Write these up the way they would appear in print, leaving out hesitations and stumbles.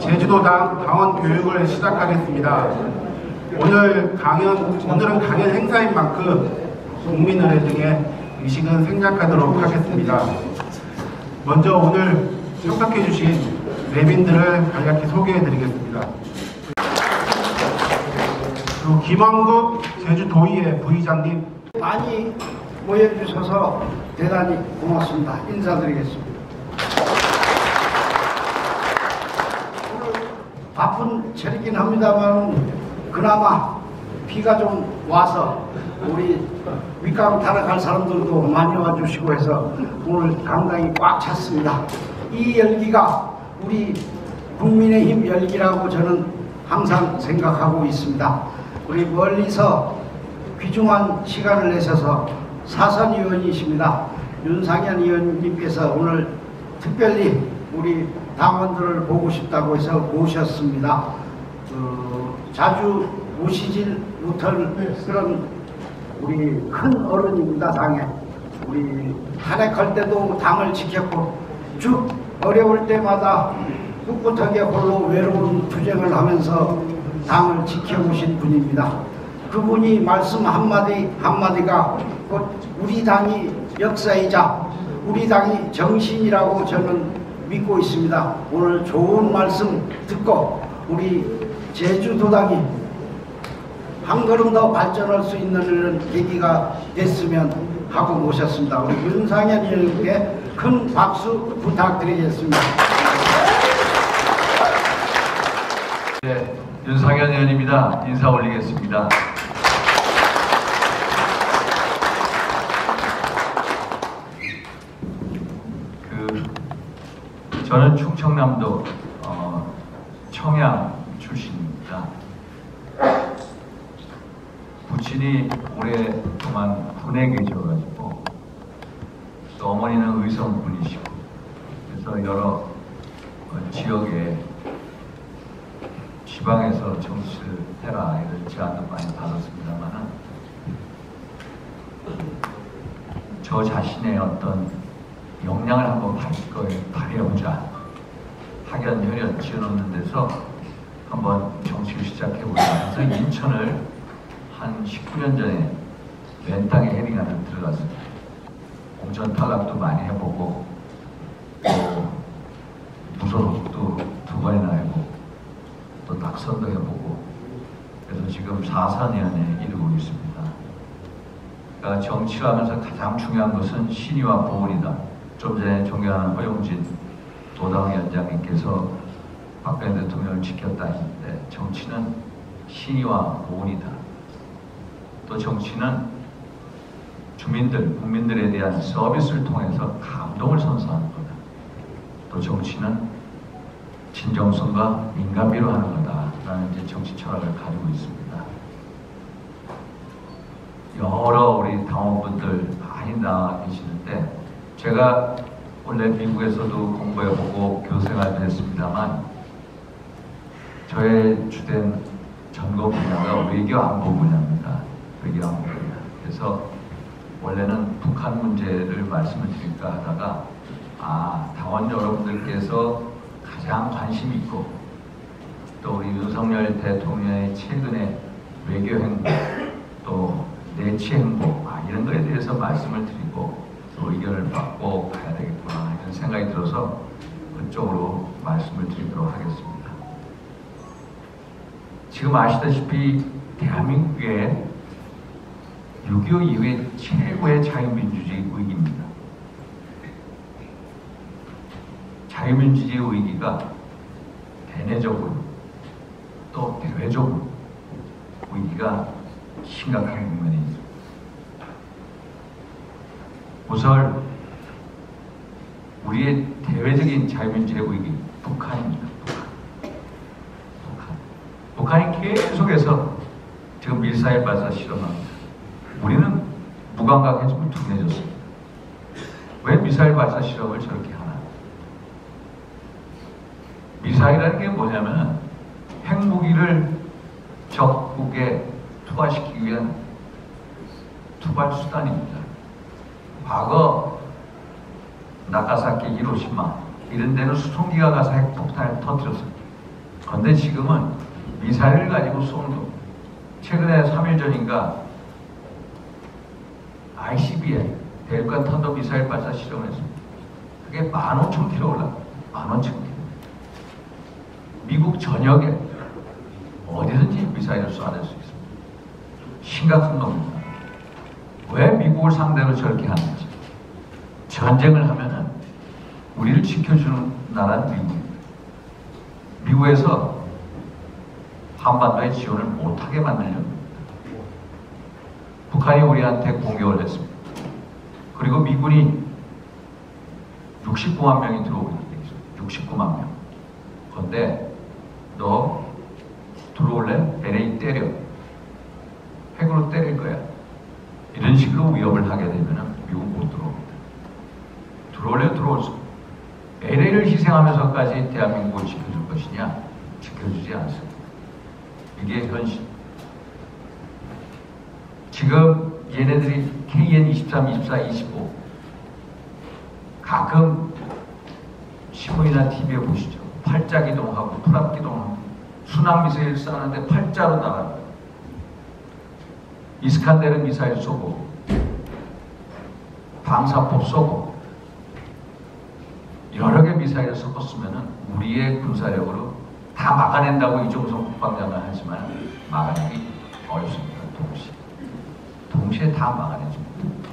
제주도 당원 교육을 시작하겠습니다. 오늘은 강연 행사인 만큼 국민의회 등의 의식은 생략하도록 하겠습니다. 먼저 오늘 참석해 주신 내빈들을 간략히 소개해 드리겠습니다. 그리고 김원국 제주도의회 부의장님, 많이 모여주셔서 대단히 고맙습니다. 인사드리겠습니다. 바쁜 철이긴 합니다만 그나마 비가 좀 와서 우리 윗강 타러 갈 사람들도 많이 와주시고 해서 오늘 강당이 꽉 찼습니다. 이 열기가 우리 국민의힘 열기라고 저는 항상 생각하고 있습니다. 우리 멀리서 귀중한 시간을 내셔서 사선 의원이십니다. 윤상현 의원님께서 오늘 특별히 우리 당원들을 보고 싶다고 해서 모셨습니다. 자주 모시질 못할 그런 우리 큰 어른입니다. 당에 우리 탄핵할 때도 당을 지켰고 쭉 어려울 때마다 꿋꿋하게 홀로 외로운 투쟁을 하면서 당을 지켜오신 분입니다. 그분이 말씀 한마디 한마디가 곧 우리 당이 역사이자 우리 당이 정신이라고 저는 믿고 있습니다. 오늘 좋은 말씀 듣고 우리 제주도당이 한 걸음 더 발전할 수 있는 이런 계기가 됐으면 하고 모셨습니다. 우리 윤상현 의원님께 큰 박수 부탁드리겠습니다. 네, 윤상현 의원입니다. 인사 올리겠습니다. 저는 충청남도 청양 출신입니다. 부친이 오랫동안 군에 계셔가지고 또 어머니는 의성분이시고 그래서 여러 지역에 지방에서 정치를 해라 이런 제안도 많이 받았습니다만 저 자신의 어떤 역량을 한번 발휘해보자 학연, 혈연 지어놓는 데서 한번 정치를 시작해보자 해서 인천을 한 19년 전에 맨 땅에 헤딩하는 들어갔습니다. 공천 탈락도 많이 해보고 또 무소속도 2번이나 해보고 또 낙선도 해보고 그래서 지금 4선 의원에 이르고 있습니다. 그러니까 정치하면서 가장 중요한 것은 신의와 보훈이다. 좀 전에 존경하는 허용진 도당위원장님께서 박근혜 대통령을 지켰다 했는데 정치는 신의와 보훈이다. 또 정치는 주민들, 국민들에 대한 서비스를 통해서 감동을 선사하는 거다. 또 정치는 진정성과 민감미로 하는 거다. 라는 이제 정치 철학을 가지고 있습니다. 여러 우리 당원분들 많이 나와 계시는데 제가 원래 미국에서도 공부해보고 교생활도 했습니다만 저의 주된 전공 분야가 외교안보 분야입니다. 외교안보 분야. 그래서 원래는 북한 문제를 말씀을 드릴까 하다가 당원 여러분들께서 가장 관심 있고 또 우리 윤석열 대통령의 최근의 외교 행보 또 내치 행보 이런 거에 대해서 말씀을 드리고 또 의견을 받고 가야 되겠구나 이런 생각이 들어서 그쪽으로 말씀을 드리도록 하겠습니다. 지금 아시다시피 대한민국의 6.25 이후에 최고의 자유민주주의 위기입니다. 자유민주주의 위기가 대내적으로 또 대외적으로 위기가 심각한 국면이 있습니다. 우선 우리의 대외적인 자유민주주의 위기 북한입니다. 북한이 계속해서 지금 미사일 발사 실험합니다. 우리는 무감각해지고 둔해졌습니다. 왜 미사일 발사 실험을 저렇게 하나? 미사일이라는 게 뭐냐면 핵무기를 적국에 투하시키기 위한 투발 수단입니다. 과거 나가사키, 히로시마 이런 데는 수송기가 가서 핵폭탄을 터뜨렸습니다. 그런데 지금은 미사일을 가지고 쏘는 거. 최근에 3일 전인가 ICBM 대륙간 탄도 미사일 발사 실험을 했습니다. 그게 15,000km 올라갑니다. 15,000km. 미국 전역에 어디든지 미사일을 쏴낼 수 있습니다. 심각한 겁니다. 왜 미국을 상대로 저렇게 하는지. 전쟁을 하면은 우리를 지켜주는 나라는 미국입니다. 미국에서 한반도에 지원을 못하게 만들려고 합니다. 북한이 우리한테 공격을 했습니다. 그리고 미군이 69만 명이 들어오고 있는 데 있어요. 69만 명. 그런데 너 들어올래? LA 때려. 핵으로 때릴 거야. 이런 식으로 위협을 하게 되면 미국 못 들어옵니다. 들어올래? 들어올 수. LA를 희생하면서까지 대한민국을 지켜줄 것이냐? 지켜주지 않습니다. 이게 현실. 지금 얘네들이 KN23, 24, 25 가끔 신문이나 TV에 보시죠. 팔자 기동하고 풀압 기동하고 순항 미사일 쏘는데 팔자로 날아가요. 이스칸데르 미사일 쏘고 방사포 쏘고 여러 개 미사일을 섞었으면 우리의 군사력으로 다 막아낸다고 이종성 국방장관 하지만 막아내기 어렵습니다. 동시에 다 막아내줍니다.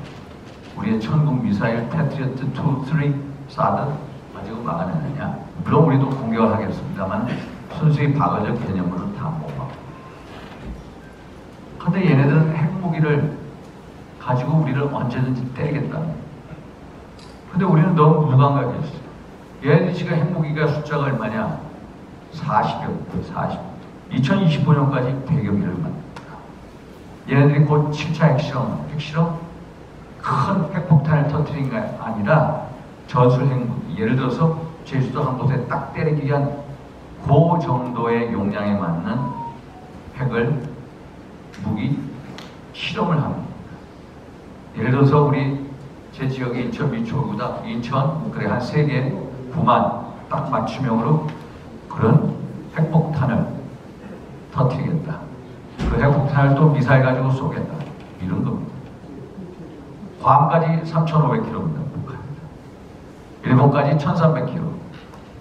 우리의 천국 미사일 패트리어트 2, 3 사드 가지고 막아내느냐? 물론 우리도 공격을 하겠습니다만 순수히 방어적 개념으로는 다 못 막고. 그런데 얘네들은 핵무기를 가지고 우리를 언제든지 때리겠다는 거예요. 근데 우리는 너무 무감각했어요. 얘네들 지금 핵무기가 숫자가 얼마냐? 40여 개, 40. 2025년까지 100여 개를 만듭니다. 얘네들이 곧 7차 핵실험, 큰 핵폭탄을 터뜨린 게 아니라 전술 핵무기, 예를 들어서 제주도 한 곳에 딱 때리기 위한 그 정도의 용량에 맞는 핵을 무기 실험을 합니다. 예를 들어서 우리 제 지역에 인천 미추홀구다, 인천 그래 한 3개 9만 딱 맞춤형으로 그런 핵폭탄을 터뜨리겠다. 그 핵폭탄을 또 미사일 가지고 쏘겠다. 이런 겁니다. 괌까지 3,500km입니다. 북한입니다. 일본까지 1,300km.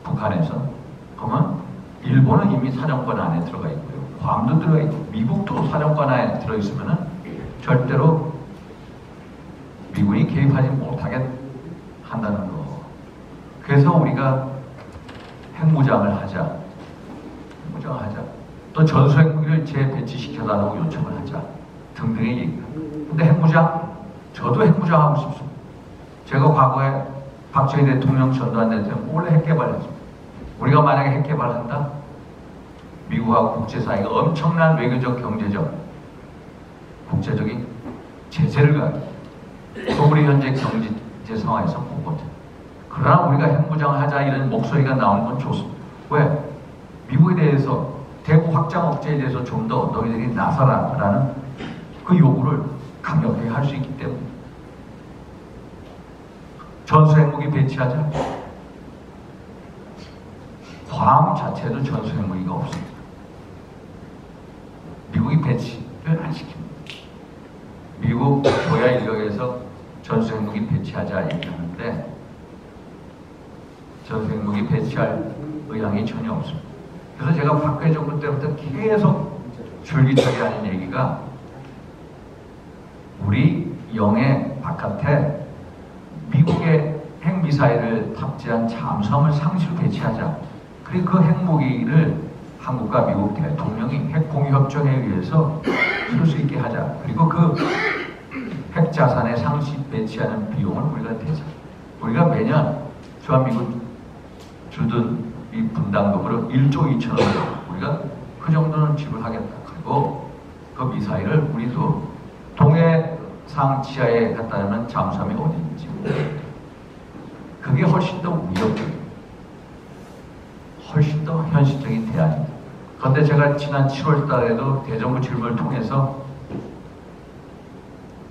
북한에서. 그러면 일본은 이미 사령권 안에 들어가 있고요. 괌도 들어가 있고 미국도 사령권 안에 들어있으면은 절대로 미군이 개입하지 못하게 한다는 거. 그래서 우리가 핵무장을 하자. 핵무장을 하자. 또 전수 핵무기를 재배치시켜달라고 요청을 하자. 등등의 얘기가. 근데 핵무장? 저도 핵무장하고 싶습니다. 제가 과거에 박정희 대통령 전두환 대통령 몰래 핵개발했습니다. 우리가 만약에 핵개발한다? 미국하고 국제사회가 엄청난 외교적, 경제적, 국제적인 제재를 가요. 우리 현재 경제 상황에서 못 버텨. 그러나 우리가 핵무장하자 이런 목소리가 나오는 건 좋습니다. 왜? 미국에 대해서 대북 확장 억제에 대해서 좀 더 너희들이 나서라라는 그 요구를 강력하게 할 수 있기 때문에 전수 핵무기 배치하자. 괌 자체도 전수 핵무기가 없습니다. 미국이 배치를 안 시킵니다. 미국 조야 인력에서 전수 핵무기 배치하자 얘기하는데 전수 핵무기 배치할 의향이 전혀 없습니다. 그래서 제가 박근혜 정부 때부터 계속 줄기차게 하는 얘기가 우리 영해 바깥에 미국의 핵미사일을 탑재한 잠수함을 상시로 배치하자. 그리고 그 핵무기를 한국과 미국 대통령이 핵공유협정에 의해서 쓸 수 있게 하자. 그리고 그 핵자산에 상시 배치하는 비용을 우리가 대자. 우리가 매년 주한미군 주둔 이 분담금으로 1조 2천억 우리가 그 정도는 지불하겠다. 그리고 그 미사일을 우리도 동해상 지하에 갖다 놓으면 잠수함이 어디 있는지 그게 훨씬 더 위협적이고 훨씬 더 현실적인 대안입니다. 그런데 제가 지난 7월 달에도 대정부 질문을 통해서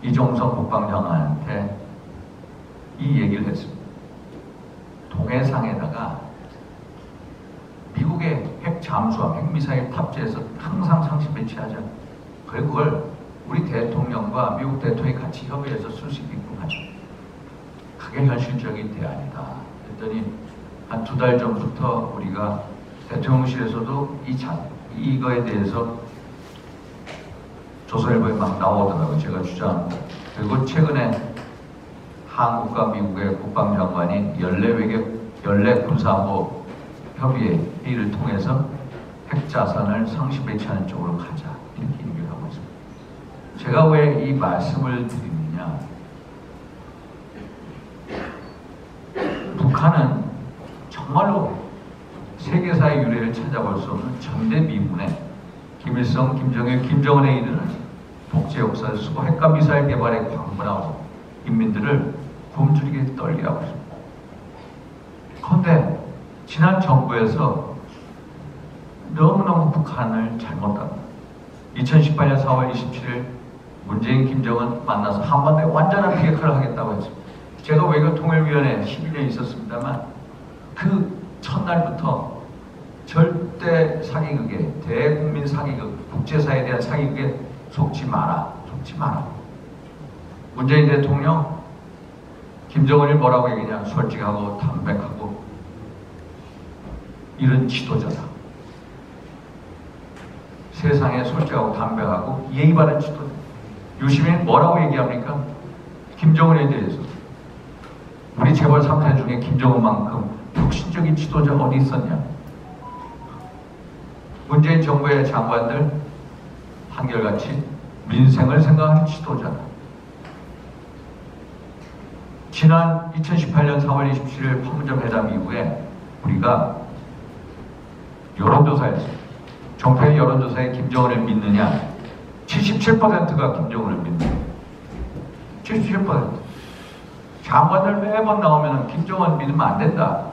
이종성 국방장관한테 이 얘기를 했습니다. 동해상에다가 미국의 핵 잠수함, 핵미사일 탑재해서 항상 상시 배치하자. 그걸 우리 대통령과 미국 대통령이 같이 협의해서 수십 있고 하죠. 그게 현실적인 대안이다. 그랬더니 한 두 달 전부터 우리가 대통령실에서도 이거에 대해서 조선일보에 막 나오더라고요. 제가 주장. 그리고 최근에 한국과 미국의 국방장관이 14 군사안보 협의회를 통해서 핵자산을 상시 배치하는 쪽으로 가자. 이렇게 얘기를 하고 있습니다. 제가 왜 이 말씀을 드리느냐. 북한은 정말로 세계사의 유래를 찾아볼 수 없는 전대미문의 김일성, 김정일, 김정은에 이르는 독재 역사를 쓰고 핵과 미사일 개발에 광분하고 인민들을 굶주리게 떨게 하고 있습니다. 그런데 지난 정부에서 너무너무 북한을 잘못 갔다. 2018년 4월 27일 문재인, 김정은 만나서 한반도에 완전한 비핵화를 하겠다고 했습니다. 제가 외교통일위원회에 11년 있었습니다만 그 첫날부터 절대 사기극에, 대국민 사기극, 국제사에 대한 사기극에 속지 마라, 속지 마라. 문재인 대통령, 김정은이 뭐라고 얘기냐, 솔직하고 담백하고 이런 지도자다. 세상에 솔직하고 담백하고 예의 바른 지도자. 유시민이 뭐라고 얘기합니까? 김정은에 대해서. 우리 재벌 3세 중에 김정은만큼 혁신적인 지도자가 어디 있었냐. 문재인 정부의 장관들 한결같이 민생을 생각하는 지도자다. 지난 2018년 4월 27일 판문점 회담 이후에 우리가 여론조사에서 정부의 여론조사에 김정은을 믿느냐 77%가 김정은을 믿느냐 77% 장관들 매번 나오면 김정은 믿으면 안 된다.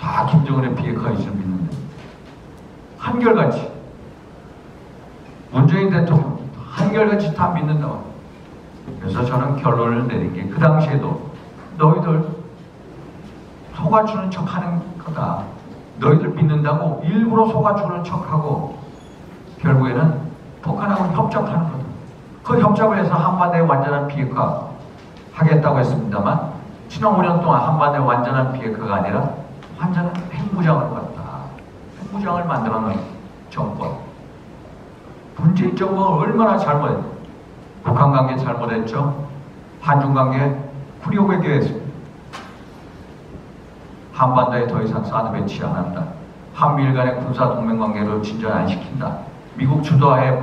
다 김정은의 비핵화 이슈를 믿는데 한결같이 문재인 대통령 한결같이 다 믿는다고. 그래서 저는 결론을 내린 게 그 당시에도 너희들 속아주는 척하는 거다. 너희들 믿는다고 일부러 속아주는 척하고 결국에는 북한하고 협작하는 거다. 그 협작을 해서 한반도의 완전한 비핵화 하겠다고 했습니다만 지난 5년 동안 한반도의 완전한 비핵화가 아니라 완전한 핵무장으로 갔다. 무장을 만들어놓은 정권. 문재인 정부가 얼마나 잘못했죠. 북한 관계 잘못했죠. 한중 관계 후려배교했습니다. 한반도에 더 이상 사드 배치 안 한다. 한미일 간의 군사 동맹 관계로 진전 안 시킨다. 미국 주도하에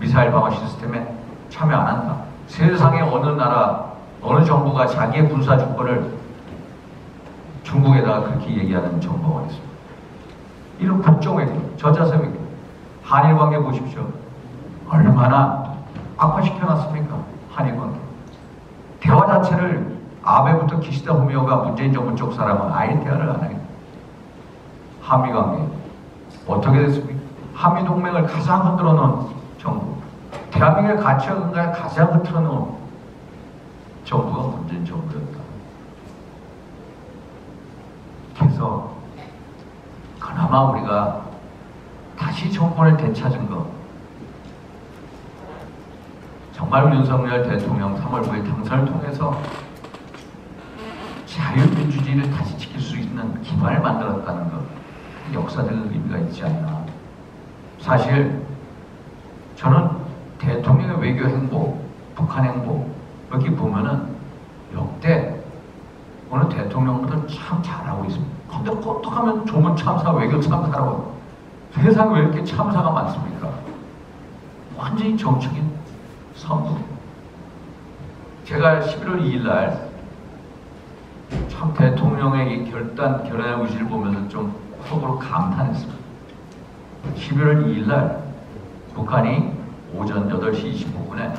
미사일 방어 시스템에 참여 안 한다. 세상에 어느 나라, 어느 정부가 자기의 군사 주권을 중국에다가 그렇게 얘기하는 정부가 어디 있습니까? 이런 국정외교, 저자세외교, 한일관계 보십시오. 얼마나 악화시켜놨습니까? 한일관계. 대화 자체를 아베부터 기시다 후미오가 문재인 정부 쪽 사람은 아예 대화를 안 해요. 한미관계. 어떻게 됐습니까? 한미동맹을 가장 흔들어 놓은 정부. 대한민국의 가치와 근간을 가장 흔들어 놓은 정부가 문재인 정부였다. 그래서 그나마 우리가 다시 정권을 되찾은 것. 정말 윤석열 대통령 3월 9일 당선을 통해서 자유민주주의를 다시 지킬 수 있는 기반을 만들었다는 것. 역사적인 의미가 있지 않나. 사실 저는 대통령의 외교 행보, 북한 행보 여기 보면은 역대 오늘 대통령보다 참 잘하고 있습니다. 근데 어떡하면 조문 참사, 외교 참사라고 세상에 왜 이렇게 참사가 많습니까? 완전히 정치적인 선물. 제가 11월 2일날 참 대통령의 이 결단의 의지를 보면서 좀 속으로 감탄했습니다. 11월 2일날 북한이 오전 8시 25분에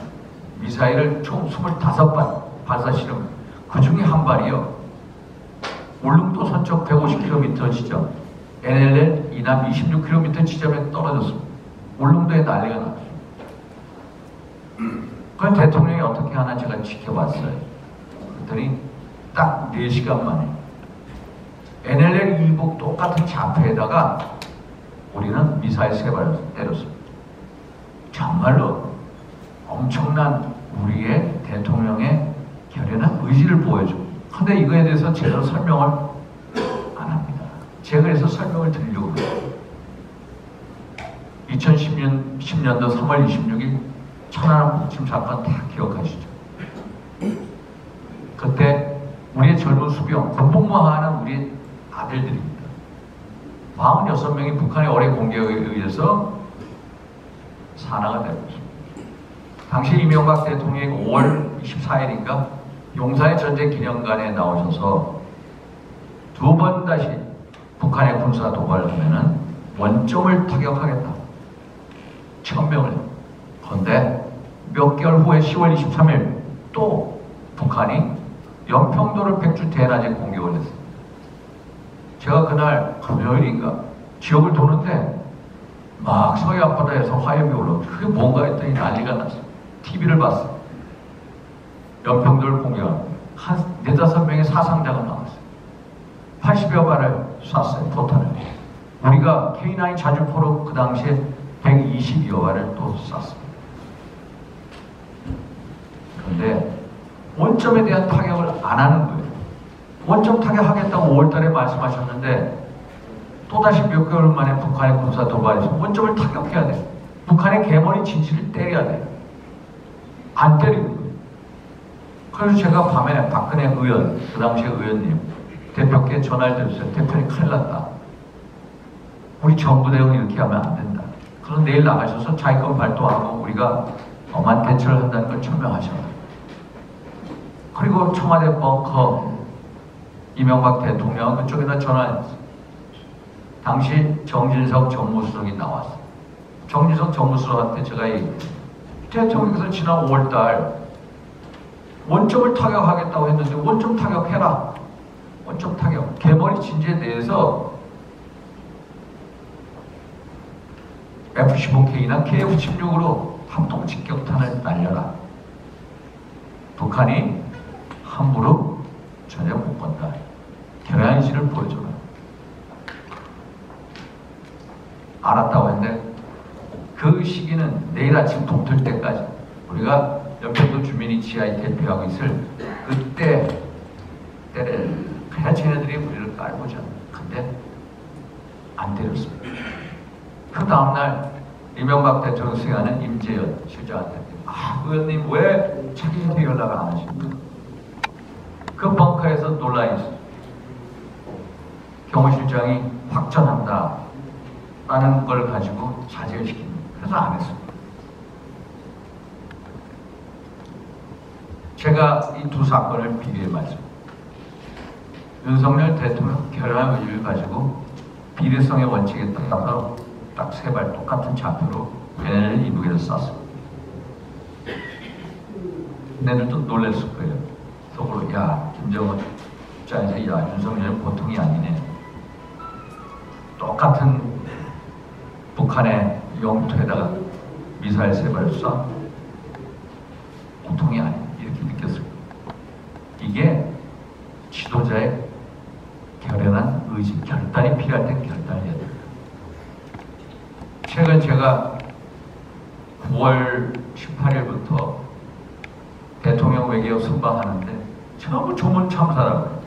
미사일을 총 25발 발사 실험, 그 중에 한 발이요. 울릉도 서쪽 150km 지점, NLL 이남 26km 지점에 떨어졌습니다. 울릉도에 난리가 났습니다. 그걸 대통령이 어떻게 하나 제가 지켜봤어요. 그랬더니 딱 4시간 만에 NLL 이북 똑같은 좌표에다가 우리는 미사일 세 발을 때렸습니다. 정말로 엄청난 우리의 대통령의 결연한 의지를 보여주고, 근데 이거에 대해서 제대로 설명을 안 합니다. 제가 그래서 설명을 드리려고 합니다. 2010년도 3월 26일 천안함 폭침 사건 다 기억하시죠? 그때 우리의 젊은 수병, 군복무하는 우리 아들들입니다. 46명이 북한의 어뢰 공격에 의해서 산화가 되고 있습니다. 당시 이명박 대통령이 5월 24일인가 용산의 전쟁 기념관에 나오셔서 두 번 다시 북한의 군사 도발하면은 원점을 타격하겠다. 1000명을. 그런데 몇 개월 후에 10월 23일 또 북한이 연평도를 백주 대낮에 공격을 했어요. 제가 그날 금요일인가 지역을 도는데 막 서해 앞바다에서 화염이 올라오고 그게 뭔가 했더니 난리가 났어요. TV를 봤어요. 연평도를 공격하고 한 4-5명의 사상자가 나왔어요. 80여 발을 쐈어요. 포탄을. 우리가 K9 자주포로 그 당시에 120여 발을 또 쐈습니다. 그런데 원점에 대한 타격을 안 하는 거예요. 원점 타격하겠다고 5월달에 말씀하셨는데 또다시 몇 개월 만에 북한의 군사 도발에서 원점을 타격해야 돼요. 북한의 개머리 진실을 때려야 돼요. 안 때리는 거예요. 그래서 제가 밤에 박근혜 의원, 그 당시의 의원님, 대표께 전화를 드렸어요. 대표님 큰일 났다. 우리 정부 대응이 이렇게 하면 안 된다. 그럼 내일 나가셔서 자기 건 발표하고 우리가 엄한 대처를 한다는 걸 천명하셔야 돼요. 그리고 청와대 벙커 이명박 대통령 그쪽에다 전화했어요. 당시 정진석 정무수석이 나왔어요. 정진석 정무수석한테 제가 얘기했어요. 대통령께서 지난 5월달 원점을 타격하겠다고 했는데 원점 타격해라. 원점 타격. 개머리 진지에 대해서 F-15K나 KF-16으로 합동 직격탄을 날려라. 북한이 함부로 전혀 못 건다. 결의안실을 보여줘라. 알았다고 했는데 그 시기는 내일 아침 동틀 때까지 우리가 연평도 주민이 지하에 대피하고 있을 그때 때를 그냥 쟤네들이 우리를 깔고자. 근데 안 때렸습니다. 그 다음날 이명박 대통령 수행하는 임재현 실장한테 의원님 왜 자기한테 연락을 안 하십니까? 그 벙커에서 논란이 있어요. 경호실장이 확전한다 라는 걸 가지고 자제를 시킵니다. 그래서 안 했습니다. 제가 이 두 사건을 비교해 말씀드립니다. 윤석열 대통령 결연한 의지를 가지고 비례성의 원칙에 따라서 딱 세 발 똑같은 좌표로 배를 이북에서 쐈습니다. 내들도 놀랬을 거예요. 속으로 야 김정은 입장에서 야 윤석열 보통이 아니네. 똑같은 북한의 영토에다가 미사일 세 발 쏴 보통이 아니네. 이렇게 느꼈을 거예요. 이게 지도자의 결연한 의지, 결단이 필요할 땐 결단을 해야 돼요. 최근 제가 9월 18일부터 대통령 외교 순방하는데 전부 조문 참사라고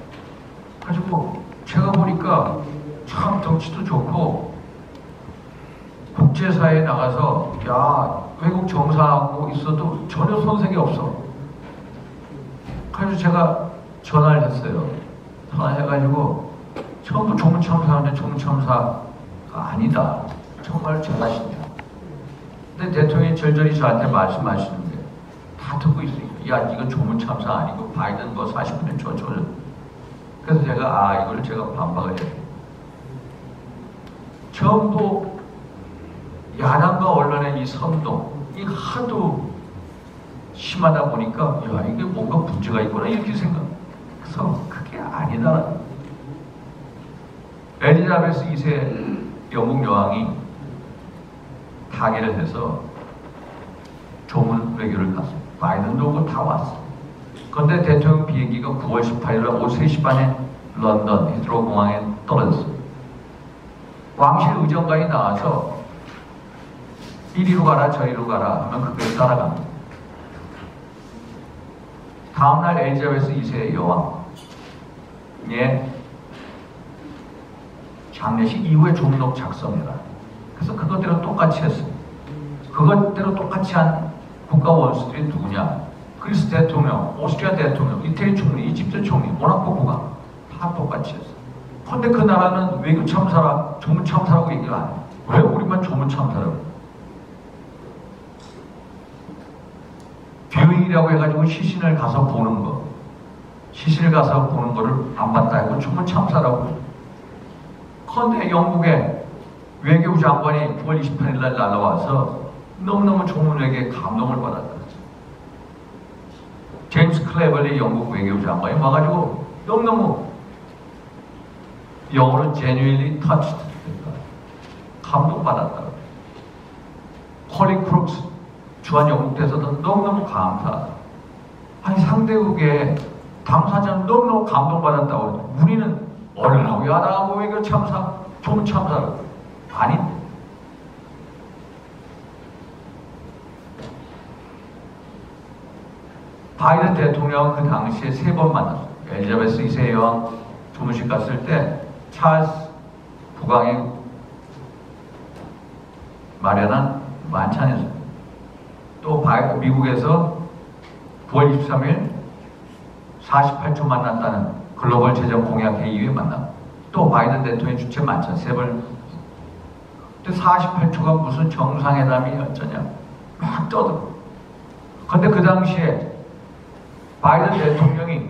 가지고 제가 보니까 참 덩치도 좋고 국제사회에 나가서 야 외국 정상하고 있어도 전혀 손색이 없어. 그래서 제가 전화를 했어요. 전화해가지고 전부 조문 참사하는데 조문 참사가 아니다. 정말 잘하신다. 근데 대통령이 절절히 저한테 말씀하시는데 다 듣고 있어요. 야 이건 조문 참사 아니고 바이든 거 40분에 저죠. 그래서 제가 이걸 제가 반박을 해요. 전부 야당과 언론의 이 선동 이 하도 심하다 보니까 야 이게 뭔가 문제가 있구나 이렇게 생각해서 그게 아니다. 엘리자베스 2세 영국 여왕이 타계를 해서 조문 외교를 갔어요. 바이든도 오고 다 왔어요. 그런데 대통령 비행기가 9월 18일 오후 3시 반에 런던 히스로 공항에 떨어졌습니다. 왕실 의정관이 나와서 이리로 가라 저리로 가라 하면 그걸 따라갑니다. 다음날 엘리자베스 2세 여왕의 장례식 이후에 종록 작성해라. 그래서 그것대로 똑같이 했습니다. 그것대로 똑같이 한 국가 원수들이 누구냐? 그리스 대통령, 오스트리아 대통령, 이태리 총리, 이집트 총리, 모나코 국왕 다 똑같이 했어요. 그런데 그 나라는 외교 참사라, 조문 참사라고 얘기를 안 해요. 왜 우리만 조문 참사라고 해요? 교육이라고 해가지고 시신을 가서 보는 거, 시신을 가서 보는 거를 안 봤다 해서 조문 참사라고 해요. 그런데 영국의 외교부 장관이 9월 28일 날 날아와서 너무너무 조문에게 감동을 받았다. 제임스 클레벌리 영국 외교부 장관이 와가지고 너무너무 영어로 genuinely touched 감동받았다. 콜린 크룩스 주한 영국 대사도 너무너무 감사하다. 아니 상대국의 당사자는 너무너무 감동받았다고. 우리는 얼마나 야당하고 외교 참사, 좀 참사라고. 아닌데. 바이든 대통령은 그 당시에 3번 만났어요. 엘리자베스 2세 여왕 조문식 갔을 때 찰스 국왕이 마련한 만찬에서 또 미국에서 9월 23일 48초 만났다는 글로벌 재정 공약 회의에 만났고 또 바이든 대통령 주최 만찬 3번. 근데 48초가 무슨 정상회담이 어쩌냐 막 떠들고. 근데 그 당시에 바이든 대통령이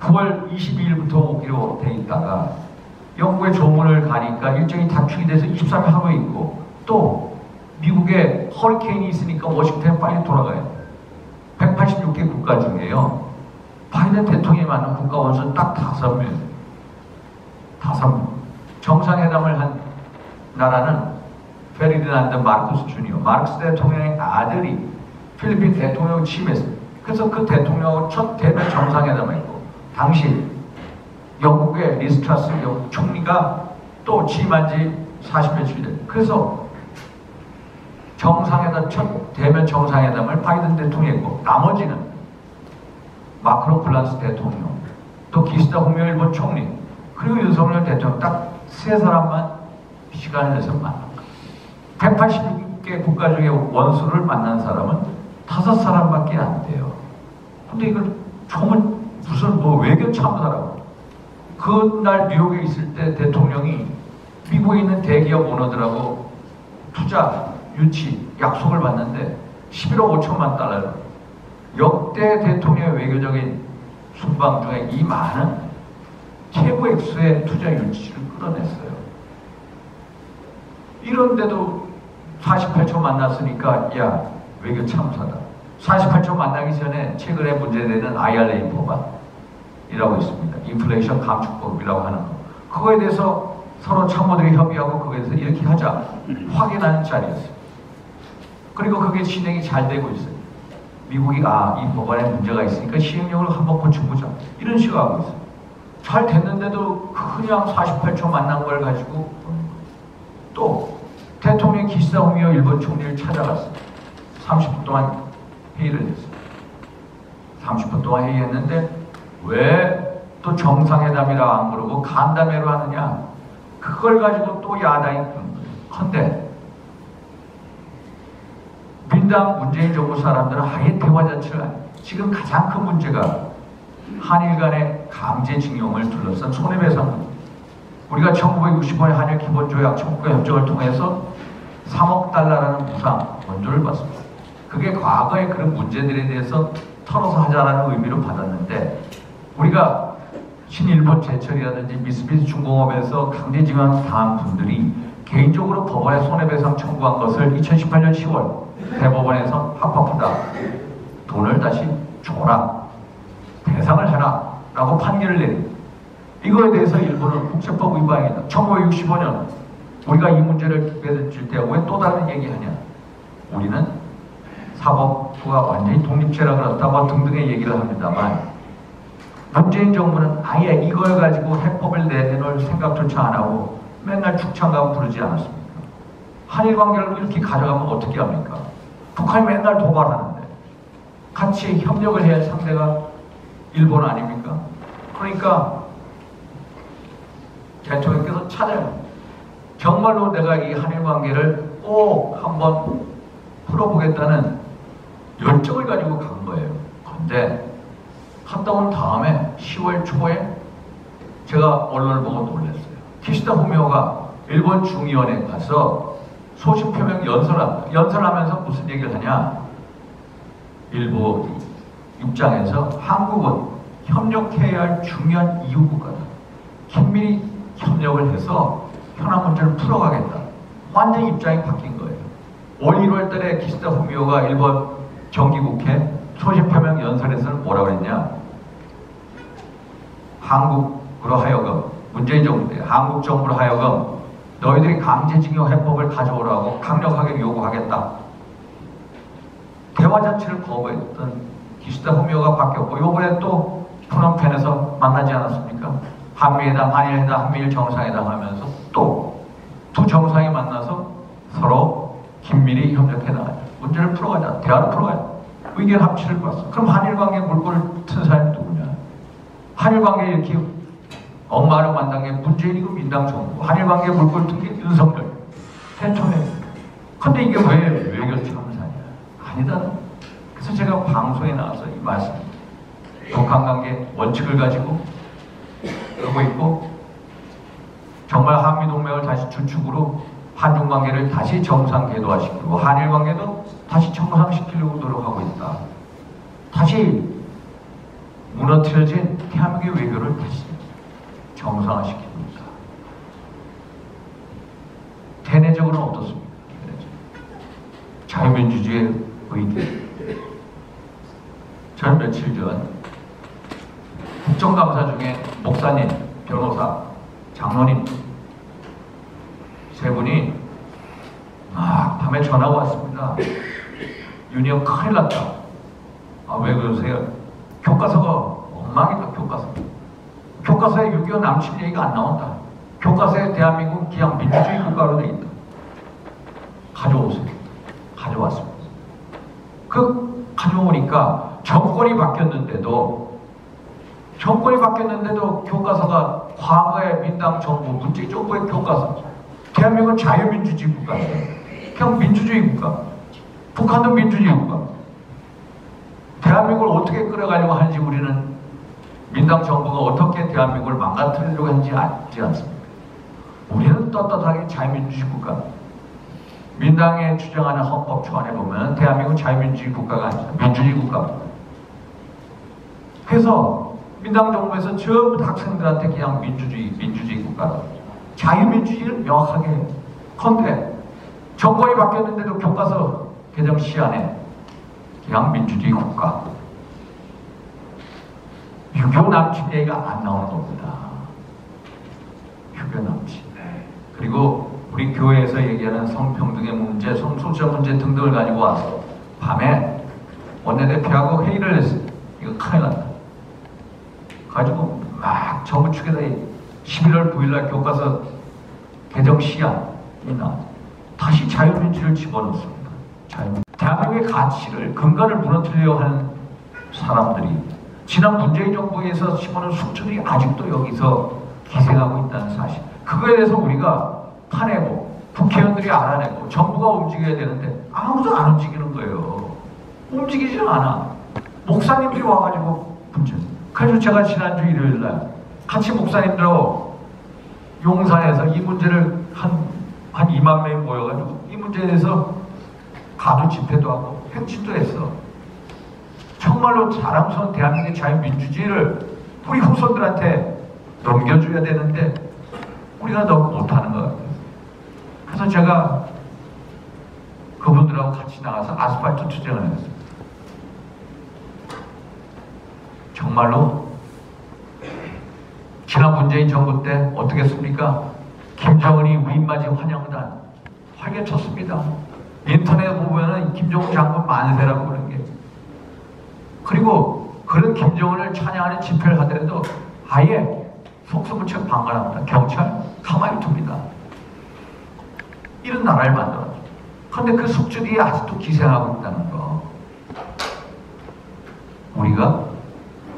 9월 22일부터 오기로 돼 있다가 영국의 조문을 가니까 일정이 단축이 돼서 23일 하루 있고 또 미국에 허리케인이 있으니까 워싱턴에 빨리 돌아가야 돼요. 186개 국가 중에요. 바이든 대통령이 만난 국가 원수는 딱 5명. 5명. 정상회담을 한 나라는 페르디난드 마르코스 주니어, 마르코스 대통령의 아들이 필리핀 대통령을 취임했습니다. 그래서 그 대통령 첫 대면 정상회담을 했고 당시 영국의 리스트라스 총리가 또 취임한 지 40년쯤 됐어요. 그래서 정상회담 첫 대면 정상회담을 바이든 대통령이 했고 나머지는 마크롱 프랑스 대통령 또 기시다 후미오 일본 총리 그리고 윤석열 대통령 딱 3사람만 시간을 내서 만났고 186개 국가 중에 원수를 만난 사람은 5사람밖에 안 돼요. 근데 이걸 총은 무슨 뭐 외교 참사라고. 그날 뉴욕에 있을 때 대통령이 미국에 있는 대기업 오너들하고 투자, 유치, 약속을 받는데 11억 5천만 달러로 역대 대통령의 외교적인 순방 중에 이 많은 최고 액수의 투자 유치를 끌어냈어요. 이런데도 48초 만났으니까 야 외교 참사다. 48초 만나기 전에 최근에 문제되는 IRA 법안이라고 있습니다. 인플레이션 감축법이라고 하는 거. 그거에 대해서 서로 참모들이 협의하고 그거에 대해서 이렇게 하자. 확인하는 자리였어요. 그리고 그게 진행이 잘 되고 있어요. 미국이 아, 이 법안에 문제가 있으니까 시행령을 한번 고쳐보자. 이런 식으로 하고 있어요. 잘 됐는데도 그냥 48초 만난 걸 가지고 또 대통령 기시다 후미오 일본 총리를 찾아갔어요. 30분 동안 회의를 했어요. 30분 동안 회의했는데 왜 또 정상회담이라고 안 그러고 간담회로 하느냐. 그걸 가지고 또 야당이 컨대 민당 문재인 정부 사람들은 아예 대화 자체를 지금 가장 큰 문제가 한일 간의 강제징용을 둘러싼 손해배상 문제. 우리가 1965년 한일 기본조약 청구협정을 통해서 3억 달러라는 무상 원조를 받습니다. 그게 과거의 그런 문제들에 대해서 털어서 하자라는 의미로 받았는데 우리가 신일본 제철이라든지 미쓰비시 중공업에서 강제징용 당한 분들이 개인적으로 법원에 손해배상 청구한 것을 2018년 10월 대법원에서 합법하다 돈을 다시 줘라 배상을 해라 라고 판결을 내립니다. 이거에 대해서 일본은 국제법 위반이다. 1965년 우리가 이 문제를 기대줄 때 왜 또 다른 얘기하냐 우리는 사법부가 완전히 독립체라 그렇다고 등등의 얘기를 합니다만 문재인 정부는 아예 이걸 가지고 해법을 내놓을 생각조차 안 하고 맨날 죽창감 부르지 않았습니까? 한일 관계를 이렇게 가져가면 어떻게 합니까? 북한이 맨날 도발하는데 같이 협력을 해야 할 상대가 일본 아닙니까? 그러니까 대통령께서 찾아요. 정말로 내가 이 한일 관계를 꼭 한번 풀어보겠다는 열정을 가지고 간 거예요. 그런데 갔다 온 다음에 10월 초에 제가 언론을 보고 놀랐어요. 기시다 후미오가 일본 중의원에 가서 소신 표명 연설하면서 무슨 얘기를 하냐. 일본 입장에서 한국은 협력해야 할 중요한 이유 국가다. 긴밀히 협력을 해서 현안 문제를 풀어가겠다. 완전히 입장이 바뀐 거예요. 올 1월 달에 기시다 후미오가 일본 정기국회 소신 표명 연설에서는 뭐라고 했냐. 한국으로 하여금, 문재인 정부 때 한국 정부로 하여금 너희들이 강제징용 해법을 가져오라고 강력하게 요구하겠다. 대화 자체를 거부했던 기시다 후미오가 바뀌었고, 요번에 또 프놈펜에서 만나지 않았습니까? 한미회담, 한일회담, 한미일 정상회담 하면서 또 두 정상이 만나서 서로 긴밀히 협력해 나가자. 문제를 풀어가자. 대화를 풀어가자. 의견 합치를 봤어. 그럼 한일관계 물꼬를 튼 사람이 누구냐? 한일관계 이렇게 엉망으로 만난 게 문재인이고 민당정부. 한일관계 물꼬를 튼 게 윤석열 대통령. 근데 이게 왜 외교참사냐? 아니다. 그래서 제가 방송에 나와서 이 말씀, 북한관계 원칙을 가지고 하고 있고, 정말 한미동맹을 다시 주축으로 한중관계를 다시 정상궤도화시키고 한일관계도 다시 정상시키려고 노력하고 있다. 다시 무너뜨려진 대한민국의 외교를 다시 정상화시킵니다. 대내적으로는 어떻습니까? 자유민주주의의 의견. 저는 며칠 전 국정감사 중에 목사님, 변호사, 장로님 세 분이 밤에 전화가 왔습니다. 윤희형 큰일 났다. 아, 왜 그러세요? 교과서가 엉망이다. 교과서에 6.25 남침 얘기가 안 나온다. 교과서에 대한민국 기왕 민주주의 국가로 돼 있다. 가져오세요. 가져왔습니다. 그 가져오니까 정권이 바뀌었는데도 교과서가 과거의 민당 정부, 문재인 정부의 교과서. 대한민국은 자유민주주의 국가. 그냥 민주주의 국가. 북한도 민주주의 국가. 대한민국을 어떻게 끌어가려고 하는지, 우리는 민당 정부가 어떻게 대한민국을 망가뜨리려고 하는지 알지 않습니까? 우리는 떳떳하게 자유민주주의 국가. 민당에 주장하는 헌법 초안에 보면 대한민국은 자유민주주의 국가가 아니라 민주주의 국가입니다. 그래서 민당 정부에서 전부 학생들한테 그냥 민주주의 국가다. 자유민주주의를 명확하게 해요. 그런데 정권이 바뀌었는데도 교과서 개정 시안에 그냥 민주주의 국가. 6.25 남침 얘기가 안 나오는 겁니다. 6.25 남침. 그리고 우리 교회에서 얘기하는 성평등의 문제, 성소수자 문제 등등을 가지고 와서 밤에 원내대표하고 회의를 했어요. 이거 큰일 났다. 가지고 막 정부 측에다 11월 9일날 교과서 개정 시안이나 다시 자유민주를 집어넣습니다. 대한민국의 가치를, 근간을 무너뜨리려고 하는 사람들이 지난 문재인 정부에서 심어놓은 숙청이 아직도 여기서 기생하고 있다는 사실. 그거에 대해서 우리가 파내고 국회의원들이 알아내고 정부가 움직여야 되는데 아무도 안 움직이는 거예요. 움직이질 않아. 목사님들이 와가지고 문제입니다. 그래서 제가 지난주 일요일날 같이 목사님들하고 용산에서 이 문제를 한 2만 명이 모여가지고 이 문제에 대해서 가두 집회도 하고 행진도 했어. 정말로 자랑스러운 대한민국의 자유민주주의를 우리 후손들한테 넘겨줘야 되는데 우리가 너무 못하는 것 같아요. 그래서 제가 그분들하고 같이 나가서 아스팔트 투쟁을 했어요. 정말로 지난 문재인 정부 때 어떻게 했습니까? 김정은이 위인맞이 환영단 활개쳤습니다. 인터넷 보면은 김정은 장군 만세라고 그러는 게. 그리고 그런 김정은을 찬양하는 집회를 하더라도 아예 속수무책 방관합니다. 경찰 가만히 둡니다. 이런 나라를 만들었죠. 그런데 그 숙주들이 아직도 기생하고 있다는 거. 우리가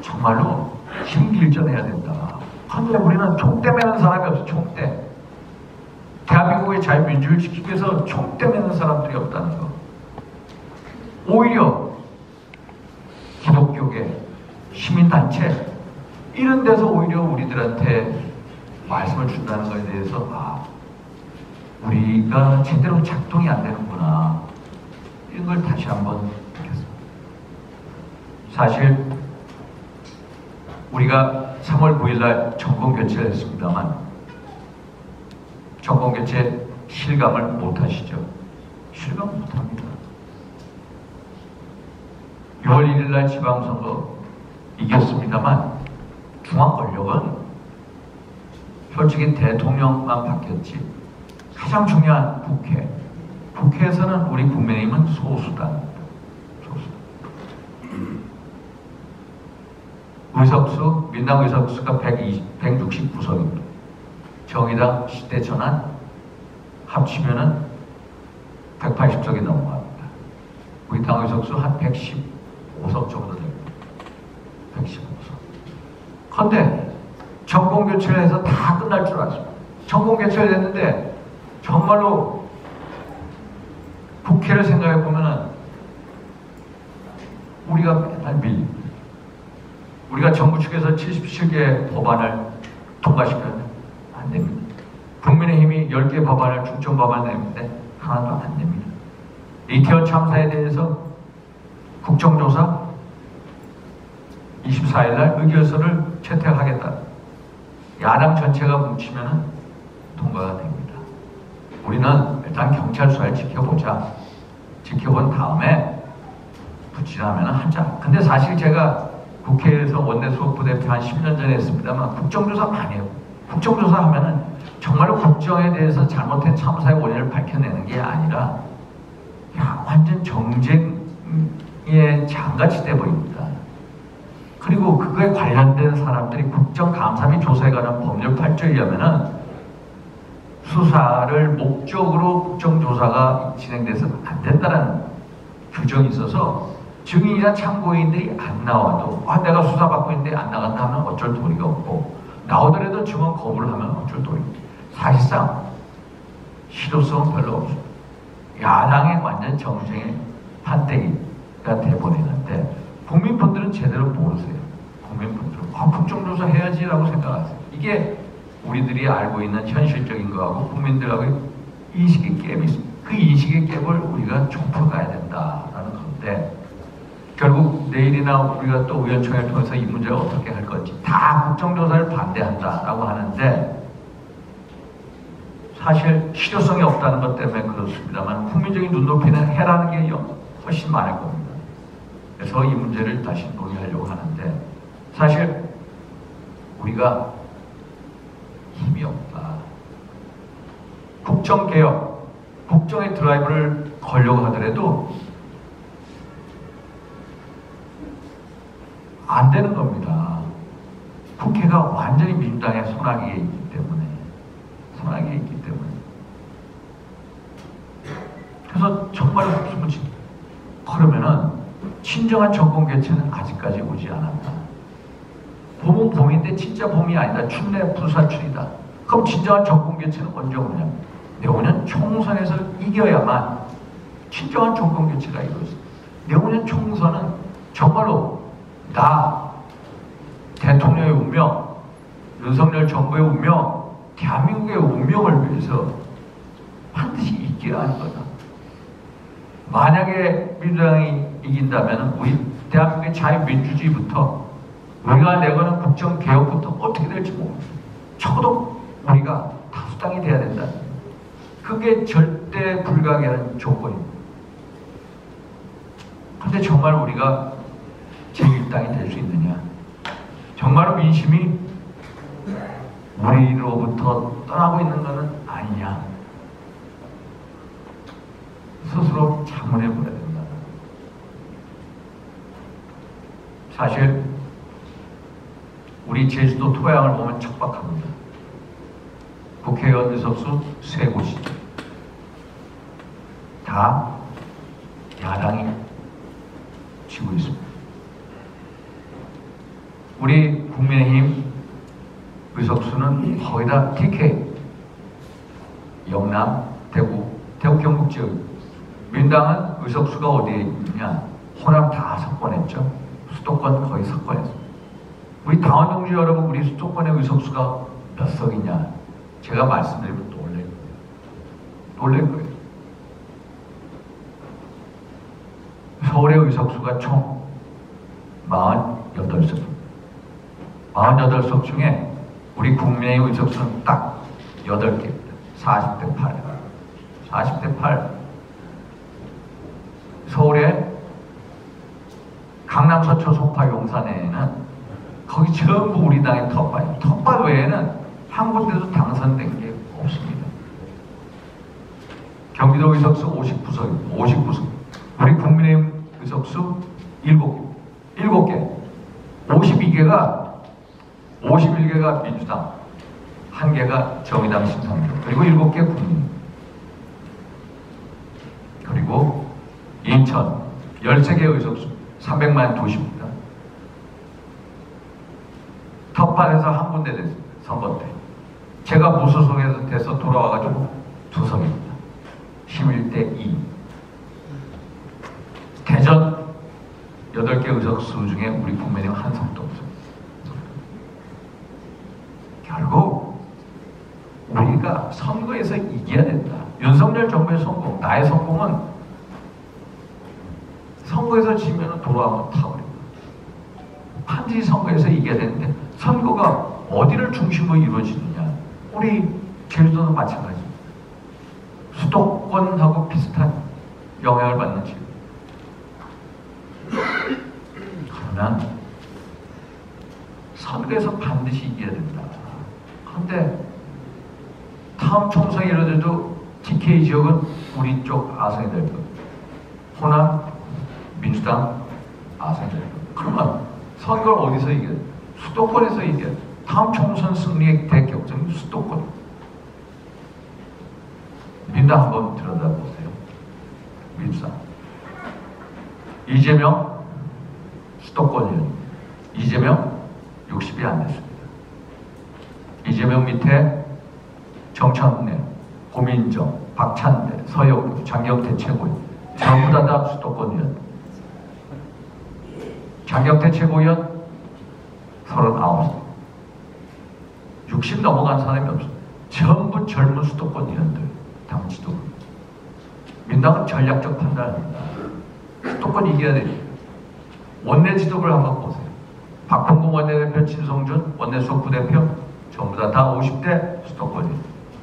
정말로 힘길전해야 된다. 그런데 우리는 총대 매는 사람이 없어. 총대. 대한민국의 자유민주를 지키기 위해서 총대 매는 사람들이 없다는 거. 오히려 기독교계, 시민단체 이런 데서 오히려 우리들한테 말씀을 준다는 것에 대해서 아, 우리가 제대로 작동이 안 되는구나 이런 걸 다시 한번 느꼈습니다. 사실 우리가 3월 9일날 정권교체를 했습니다만 정권교체 실감을 못하시죠? 실감 못합니다. 6월 1일날 지방선거 이겼습니다만 중앙권력은 솔직히 대통령만 바뀌었지 가장 중요한 국회에서는 우리 국민의힘은 소수다. 의석수, 민당 의석수가 169석입니다. 정의당 시대전환 합치면은 180석이 넘어갑니다. 우리 당 의석수 한 115석 정도 됩니다. 115석. 그런데 정권교체를 해서 다 끝날 줄 알았습니다. 정권교체를 했는데 정말로 국회를 생각해보면은 우리가 맨날 밀립니다. 우리가 정부 측에서 77개의 법안을 통과시켰는데 안 됩니다. 국민의힘이 10개 법안을 중점 법안을 냈는데 하나도 안 됩니다. 이태원 참사에 대해서 국정조사 24일날 의결서를 채택하겠다. 야당 전체가 뭉치면 통과가 됩니다. 우리는 일단 경찰 수사를 지켜보자. 지켜본 다음에 부치라면 하자. 근데 사실 제가 국회에서 원내 수석부대표 한 10년 전에 했습니다만 국정조사 많이 해요. 국정조사 하면은 정말로 국정에 대해서 잘못된 참사의 원인을 밝혀내는 게 아니라 야, 완전 정쟁의 장같이 돼 보입니다. 그리고 그거에 관련된 사람들이 국정감사위 조사에 관한 법률 8조이려면은 수사를 목적으로 국정조사가 진행돼서는 안 된다는 규정이 있어서 증인이나 참고인들이 안 나와도 아 내가 수사받고 있는데 안 나간다 하면 어쩔 도리가 없고 나오더라도 증언 거부를 하면 어쩔 도리가 없고 사실상 실효성은 별로 없습니다. 야당의 완전 정쟁의 판때기가 돼버리는데 국민분들은 제대로 모르세요. 국민분들은 국정조사 해야지라고 생각하세요. 이게 우리들이 알고 있는 현실적인 거하고 국민들하고의 인식의 갭이 있습니다. 그 인식의 갭을 우리가 좁혀가야 된다라는 건데 결국 내일이나 우리가 또 의원총회를 통해서 이 문제를 어떻게 할 건지 다 국정조사를 반대한다라고 하는데 사실 실효성이 없다는 것 때문에 그렇습니다만 국민적인 눈높이는 해라는 게 훨씬 많을 겁니다. 그래서 이 문제를 다시 논의하려고 하는데 사실 우리가 힘이 없다. 국정개혁, 국정의 드라이브를 걸려고 하더라도 안 되는 겁니다. 국회가 완전히 민주당의 손아귀에 있기 때문에 그래서 정말 속수무책. 그러면은 진정한 정권교체는 아직까지 오지 않았다. 봄은 봄인데 진짜 봄이 아니다. 춘내 부사춘이다. 그럼 진정한 정권교체는 언제 오냐. 내후년 총선에서 이겨야만 진정한 정권교체가 이루어진다. 내후년 총선은 정말로 나 대통령의 운명, 윤석열 정부의 운명, 대한민국의 운명을 위해서 반드시 이겨야 하는 거다. 만약에 민주당이 이긴다면 우리 대한민국의 자유민주주의부터 우리가 내거는 국정개혁부터 어떻게 될지 모릅니다. 적어도 우리가 다수당이 돼야 된다. 그게 절대 불가능한 조건입니다. 근데 정말 우리가 제1당이 될 수 있느냐. 정말로 민심이 우리로부터 떠나고 있는 것은 아니냐. 스스로 자문해보려야 된다. 사실 이 제주도 토양을 보면 척박합니다. 국회의원 의석수 3곳이죠. 다 야당이 지고 있습니다. 우리 국민의힘 의석수는 거의 다 TK, 영남, 대구 경북 지역. 민당은 의석수가 어디에 있냐? 호남 다 석권했죠. 수도권 거의 석권했습니다. 우리 당원 동지 여러분, 우리 수도권의 의석수가 몇 석이냐? 제가 말씀드리면 놀랄 거예요. 서울의 의석수가 총 48석. 48석 중에 우리 국민의힘 의석수는 딱 8개입니다. 40대 8. 40대 8. 서울의 강남, 서초, 송파, 용산에는 거기 전부 우리 당의 텃밭. 텃밭 외에는 한 군데도 당선된 게 없습니다. 경기도 의석수 59석입니다. 59석. 우리 국민의힘 의석수 7개. 51개가 민주당, 1개가 정의당 심상정, 그리고 7개 국민. 그리고 인천 13개 의석수 300만 도시입니다. 텃밭에서 한 군데 됐습니다. 선거 때. 제가 무소속에서 돼서 돌아와가지고 2석입니다. 11대 2. 대전 8개 의석수 중에 우리 국민의힘 한 석도 없습니다. 결국 우리가 선거에서 이겨야 된다. 윤석열 정부의 성공, 나의 성공은 선거에서 지면 돌아가면 타버립니다. 반드시 선거에서 이겨야 되는데 선거가 어디를 중심으로 이루어지느냐. 우리 제주도는 마찬가지입니다. 수도권하고 비슷한 영향을 받는 지역. 그러나 선거에서 반드시 이겨야 된다. 그런데 다음 총선이 이루어져도 TK 지역은 우리 쪽 아성이 될 겁니다. 호남, 민주당 아성이 될 겁니다. 그러면 선거를 어디서 이겨야 된다? 수도권에서 이겨야 된다. 다음 총선 승리의 대격전은 수도권. 민주당 한번 들여다보세요. 민주당. 이재명 수도권이요. 이재명 60이 안 됐습니다. 이재명 밑에 정청래, 고민정, 박찬대, 서영우, 장경태 최고위 전부 다 수도권이요. 장경태 최고위원 39세. 60 넘어간 사람이 없습니다. 전부 젊은 수도권위원들 당 지도부. 민당은 전략적 판단입니다. 수도권 이겨야 됩니다. 원내 지도부를 한번 보세요. 박홍근 원내대표, 진성준 원내수석 부대표 전부 다 50대 수도권이에요.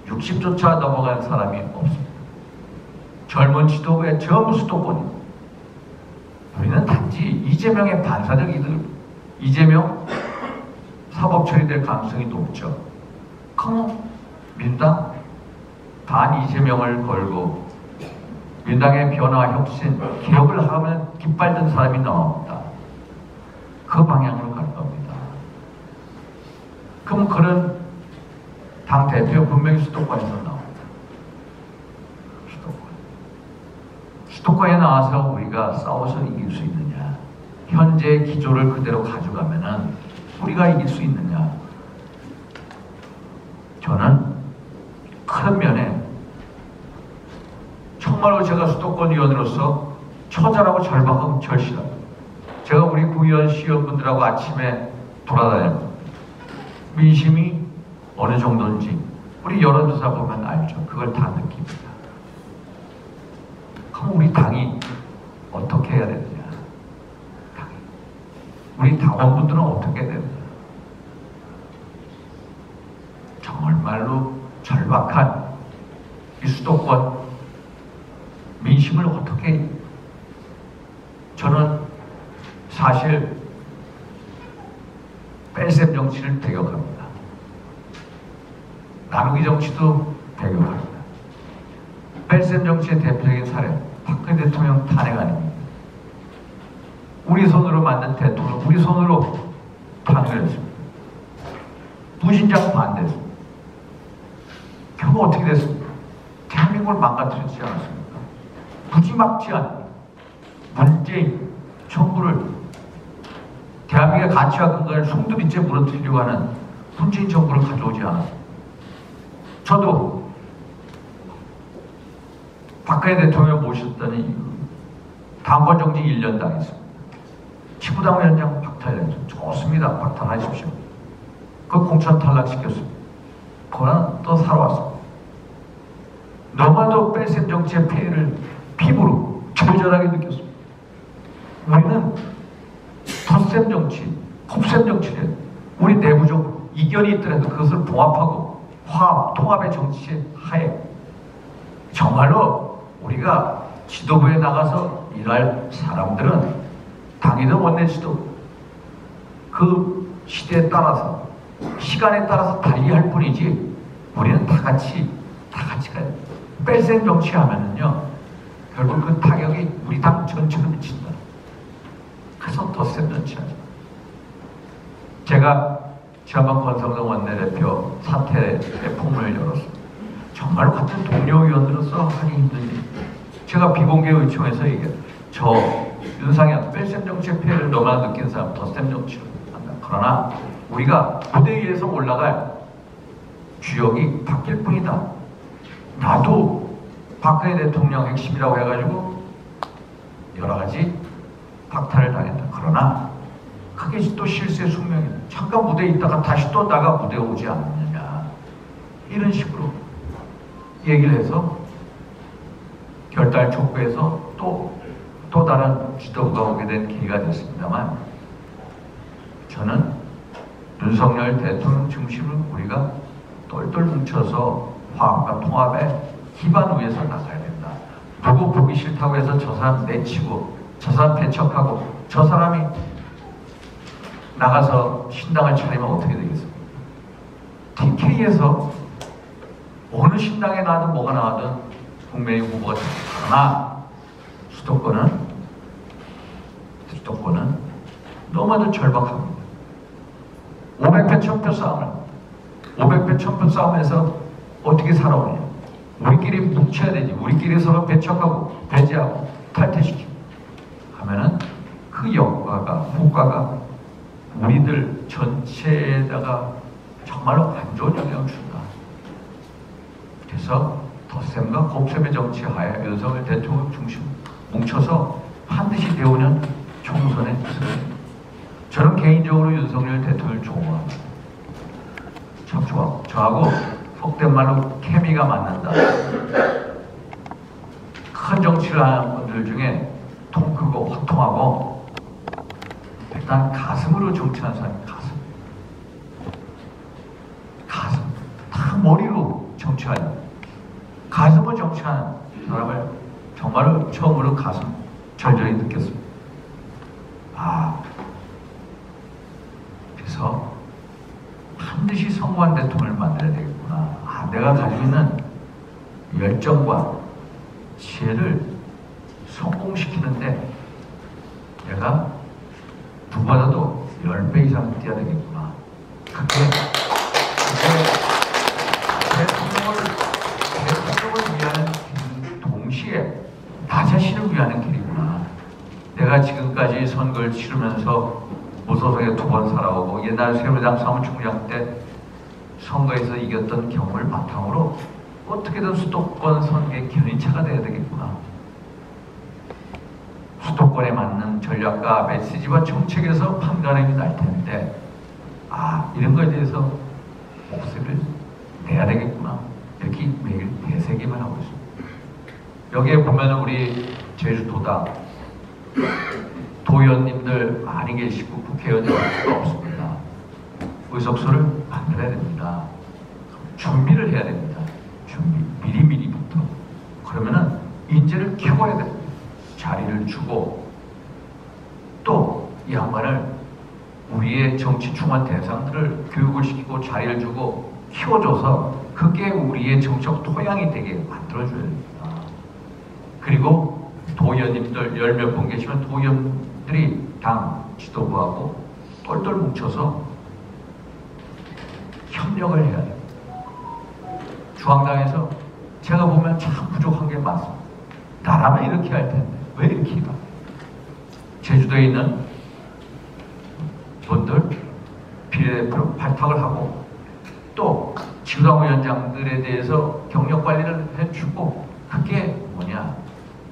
60조차 넘어간 사람이 없습니다. 젊은 지도부의 전부 수도권이에요. 우리는 단지 이재명의 반사적 이득을, 이재명 사법 처리될 가능성이 높죠. 그럼 민당 반 이재명을 걸고 민당의 변화, 혁신, 개혁을 하면 깃발든 사람이 나옵니다. 그 방향으로 갈 겁니다. 그럼 그런 당 대표 분명히 수도권에서 나옵니다. 수도권에 나와서 우리가 싸워서 이길 수 있느냐? 현재의 기조를 그대로 가져가면은 우리가 이길 수 있느냐? 저는 큰 면에 정말로 제가 수도권위원으로서 처절하고 절박하고 절실합니다. 제가 우리 구의원, 시의원분들하고 아침에 돌아다녔고 민심이 어느 정도인지 우리 여론조사 보면 알죠. 그걸 다 느낍니다. 그럼 우리 당이 어떻게 해야 되느냐. 우리 당원분들은 어떻게 해야 되느냐. 정말로 절박한 이 수도권 민심을 어떻게. 저는 사실 뺄셈 정치를 배격합니다. 나누기 정치도 배격합니다. 뺄셈 정치의 대표적인 사례, 박근혜 대통령 탄핵 아닙니다. 우리 손으로 만든 대통령, 우리 손으로 탄핵을 했습니다. 무신자고 반대했어요. 결국 어떻게 됐습니까? 대한민국을 망가뜨리지 않았습니까? 무지막지한 문재인 정부를, 대한민국의 가치와 근간을 송두리째 무너뜨리려고 하는 문재인 정부를 가져오지 않았습니다. 저도 박근혜 대통령 모셨다니 당권정지 1년 당했습니다. 치부당 위원장 박탈했죠. 좋습니다. 박탈하십시오. 그 공천 탈락시켰습니다. 그러나 또 살아왔습니다. 너무나도 뺄셈 정치의 폐해를 피부로 절절하게 느꼈습니다. 우리는 풋셈 정치, 곱셈 정치는 우리 내부적 이견이 있더라도 그것을 봉합하고 화합, 통합의 정치에 하에 정말로 우리가 지도부에 나가서 일할 사람들은 당이든 원내지도 그 시대에 따라서 시간에 따라서 달리 할 뿐이지 우리는 다 같이 가요. 뺄셈 정치하면은요 결국 그 타격이 우리 당 전체를 미친다. 그래서 덧셈 정치하죠. 제가 지난번 권성동 원내대표 사태의 폭문을 열었습니다. 정말 같은 동료 의원으로서 하기 힘든 일. 제가 비공개 의총에서 얘기해요. 저 윤상현 뺄셈 정치의 폐해를 너무나 느낀 사람 덧셈 정치로 한다. 그러나 우리가 무대 위에서 올라갈 주역이 바뀔 뿐이다. 나도 박근혜 대통령 핵심이라고 해가지고 여러 가지 박탈을 당했다. 그러나 그게 또 실수의 숙명이다. 잠깐 무대에 있다가 다시 또 나가 무대에 오지 않느냐. 이런 식으로 얘기를 해서 결단을 촉구해서 또 다른 지도부가 오게 된 계기가 됐습니다만, 저는 윤석열 대통령 중심을 우리가 똘똘 뭉쳐서 화합과 통합에 기반 위에서 나가야 된다. 누구 보기 싫다고 해서 저 사람 내치고 저 사람 배척하고 저 사람이 나가서 신당을 차리면 어떻게 되겠습니까? TK에서 어느 신당에 나든 뭐가 나든 국민의힘 후보가 되나, 수도권은 너무나도 절박합니다. 500표, 1000표 싸움을 500표, 1000표 싸움에서 어떻게 살아오냐. 우리끼리 뭉쳐야 되지. 우리끼리 서로 배척하고 배제하고 탈퇴시키고 하면은 그 효과가 우리들 전체에다가 정말로 안 좋은 영향을 준다. 그래서 덧셈과 곱셈의 정치하에 윤석열 대통령 중심 뭉쳐서 반드시 배우는 총선에 있습니다. 저는 개인적으로 윤석열 대통령을 좋아합니다. 참 좋아하고 저하고 속된 말로 케미가 맞는다. 큰 정치를 하는 분들 중에 통 크고 호통하고 일단 가슴으로 정치하는 사람이 가슴 다 머리로 정치하는 가슴으로 정치하는 사람을 정말로 처음으로 가슴 절절히 느꼈습니다. 그래서 반드시 성공한 대통령을 만들어야 되겠구나. 내가 가지고 있는 열정과 지혜를 성공시키는데 내가 누구보다도 10배 이상 뛰어야 되겠구나. 그게 대통령을 위하는 길인 동시에 나 자신을 위하는 길이구나. 내가 지금까지 선거를 치르면서 무소속에 2번 살아오고 옛날 새누리당 사무총장 때 선거에서 이겼던 경험을 바탕으로 어떻게든 수도권 선거의 견인차가 돼야 되겠구나. 수도권에 맞는 전략과 메시지와 정책에서 판가름이 날 텐데 이런 거에 대해서 목소리를 내야 되겠구나. 이렇게 매일 되새기만 하고 있습니다. 여기에 보면 우리 제주도당 도의원님들 많이 계시고 국회의원이 없습니다. 의석수를 만들어야 됩니다. 준비를 해야 됩니다. 미리미리부터. 그러면은 인재를 키워야 됩니다. 자리를 주고 또 이 양반을 우리의 정치 충원 대상들을 교육을 시키고 자리를 주고 키워줘서 그게 우리의 정치적 토양이 되게 만들어줘야 됩니다. 그리고 도의원님들 10몇 분 계시면 도의원들이 당 지도부하고 똘똘 뭉쳐서 협력을 해야 됩니다. 중앙당에서 제가 보면 참 부족한 게 많습니다. 나라면 이렇게 할 텐데 왜 이렇게 가? 제주도에 있는 분들 비례대표로 발탁을 하고 또 지도당 위원장들에 대해서 경력 관리를 해주고 그게 뭐냐?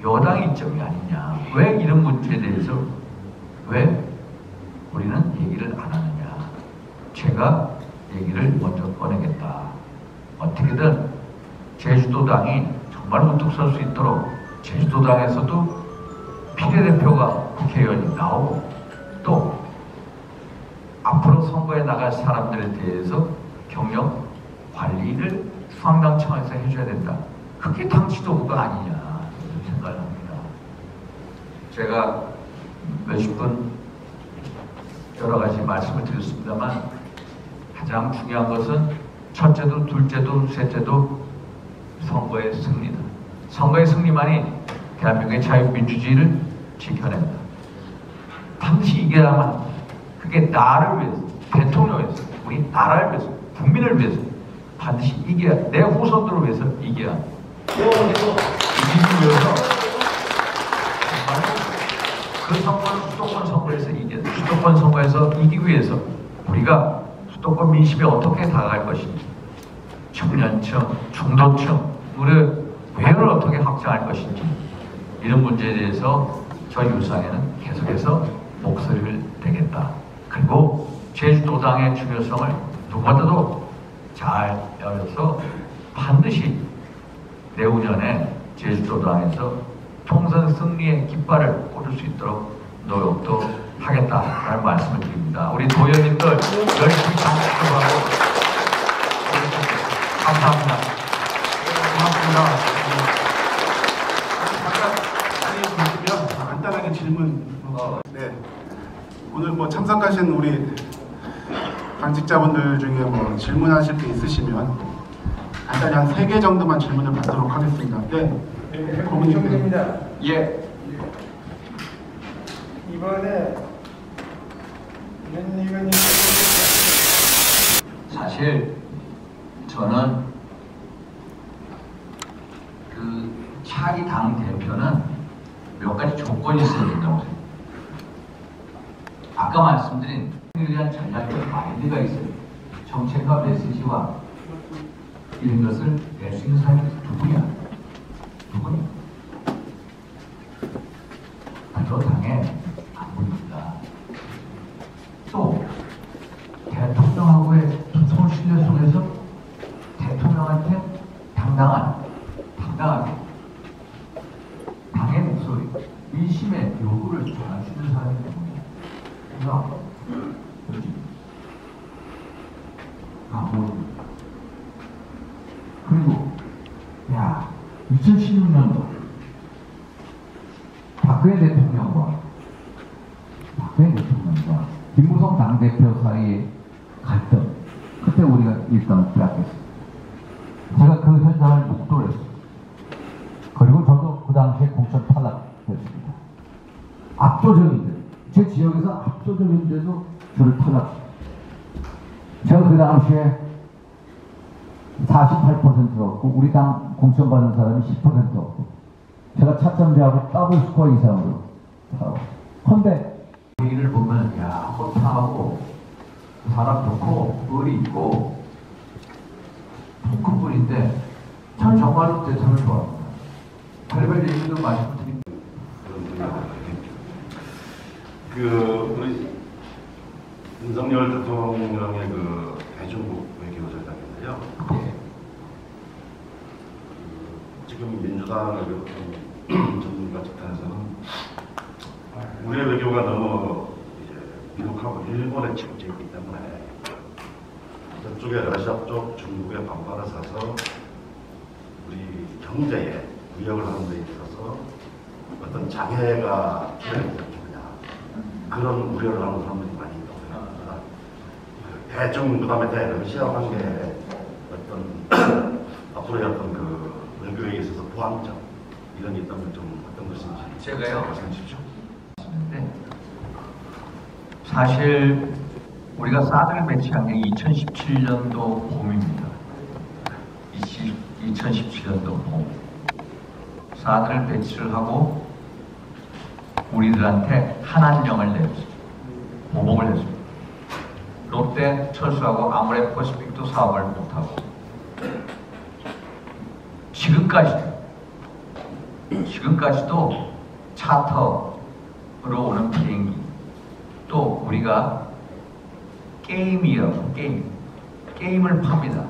여당 이점이 아니냐? 왜 이런 문제에 대해서 왜 우리는 얘기를 안 하느냐? 제가 얘기를 먼저 꺼내겠다. 어떻게든 제주도당이 정말 우뚝 설 수 있도록 제주도당에서도 비례대표가 국회의원이 나오고 또 앞으로 선거에 나갈 사람들에 대해서 경력 관리를 중앙당 차원에서 해줘야 된다. 그게 당 지도부가 아니냐 이런 생각을 합니다. 제가 몇십 분 여러 가지 말씀을 드렸습니다만 가장 중요한 것은 첫째도 둘째도 셋째도 선거의 승리다. 선거의 승리만이 대한민국의 자유민주주의를 지켜낸다. 반드시 이겨야만 합니다. 그게 나를 위해서, 대통령을 위해서, 우리 나라를 위해서, 국민을 위해서 반드시 이겨야, 내 후손들을 위해서 이겨야 합니다. 이기기 위해서 그 선거는 수도권 선거에서 이겨야 돼. 수도권 선거에서 이기기 위해서 우리가 수도권 민심에 어떻게 다가갈 것인지, 청년층, 중도층, 우리 외를 어떻게 확장할 것인지 이런 문제에 대해서 저희 유상에는 계속해서 목소리를 내겠다. 그리고 제주도당의 중요성을 누구보다도 잘 열어서 반드시 내후년에 제주도당에서 총선 승리의 깃발을 꽂을 수 있도록 노력도 하겠다라는 말씀을 드립니다. 우리 도의원님들 열심히 참여하고 감사합니다. 고맙습니다. 간단하게 질문. 네. 오늘 뭐 참석하신 우리 당직자분들 중에 뭐 질문하실 게 있으시면 간단히 한 3개 정도만 질문을 받도록 하겠습니다. 네. 네, 고문입니다. 예. 이번에 윤 의원님 사실 저는 그 차기 당 대표는 몇 가지 조건이 있어야 된다고 생각합니다. 아까 말씀드린 유리한 전략적 마인드가 있어야 돼요. 정책과 메시지와 이런 것을 낼 수 있는 사람이 누구냐? 저 당에 안 보입니다. 또 대통령하고의 소통 신뢰 속에서 대통령한테 당당하게 당의 목소리, 민심의 요구를 전할 수 있는 사람이 누구냐? 그래서 안 보입니다. 그리고 2016년도 박근혜 대통령과 김무성 당대표 사이의 갈등, 그때 우리가 일단 빼앗겼습니다. 제가 그 현장을 목도했습니다. 그리고 저도 그 당시에 공천 탈락했습니다. 압도적인데, 제 지역에서 압도적인데도 저를 탈락했습니다. 제가 그 당시에 48%였고 우리 당 공천 받은 사람이 10%였고 제가 차점제하고 더블 스코어 이상으로 그런데 얘기를 보면 야 호탕하고 사람 좋고 의리 있고 더 큰 분인데 참 정말로 대상을 좋아합니다. 별별 얘기도 말씀드립니다. 그 우리 윤석열 대통령의 그 대중국 외교전략인데요. 네. 지금 민주당 전문가 집단에서는 우리의 외교가 너무 이제 미국하고 일본에 치우쳐 있기 때문에 저쪽에 러시아 쪽 중국의 반발을 사서 우리 경제에 무역을 하는 데 있어서 어떤 장애가 생기느냐 그런 우려를 하는 사람들이 많이 있다고 생각합니다. 대중 그다음에 러시아 관계에 어떤 앞으로의 어떤 그 외교에 있어서 보완점 이런 게 있다면 좀 어떤 것인지 제가요. 말씀해 주십시오. 사실 우리가 사드를 배치한 게 2017년도 봄입니다. 2017년도 봄. 사드를 배치를 하고 우리들한테 한한령을 내줬습니다. 보복을 했습니다. 롯데 철수하고 아모레 퍼시픽도 사업을 못하고 지금까지도 차터로 오는 비행기, 또 우리가 게임이라고 게임을 팝니다.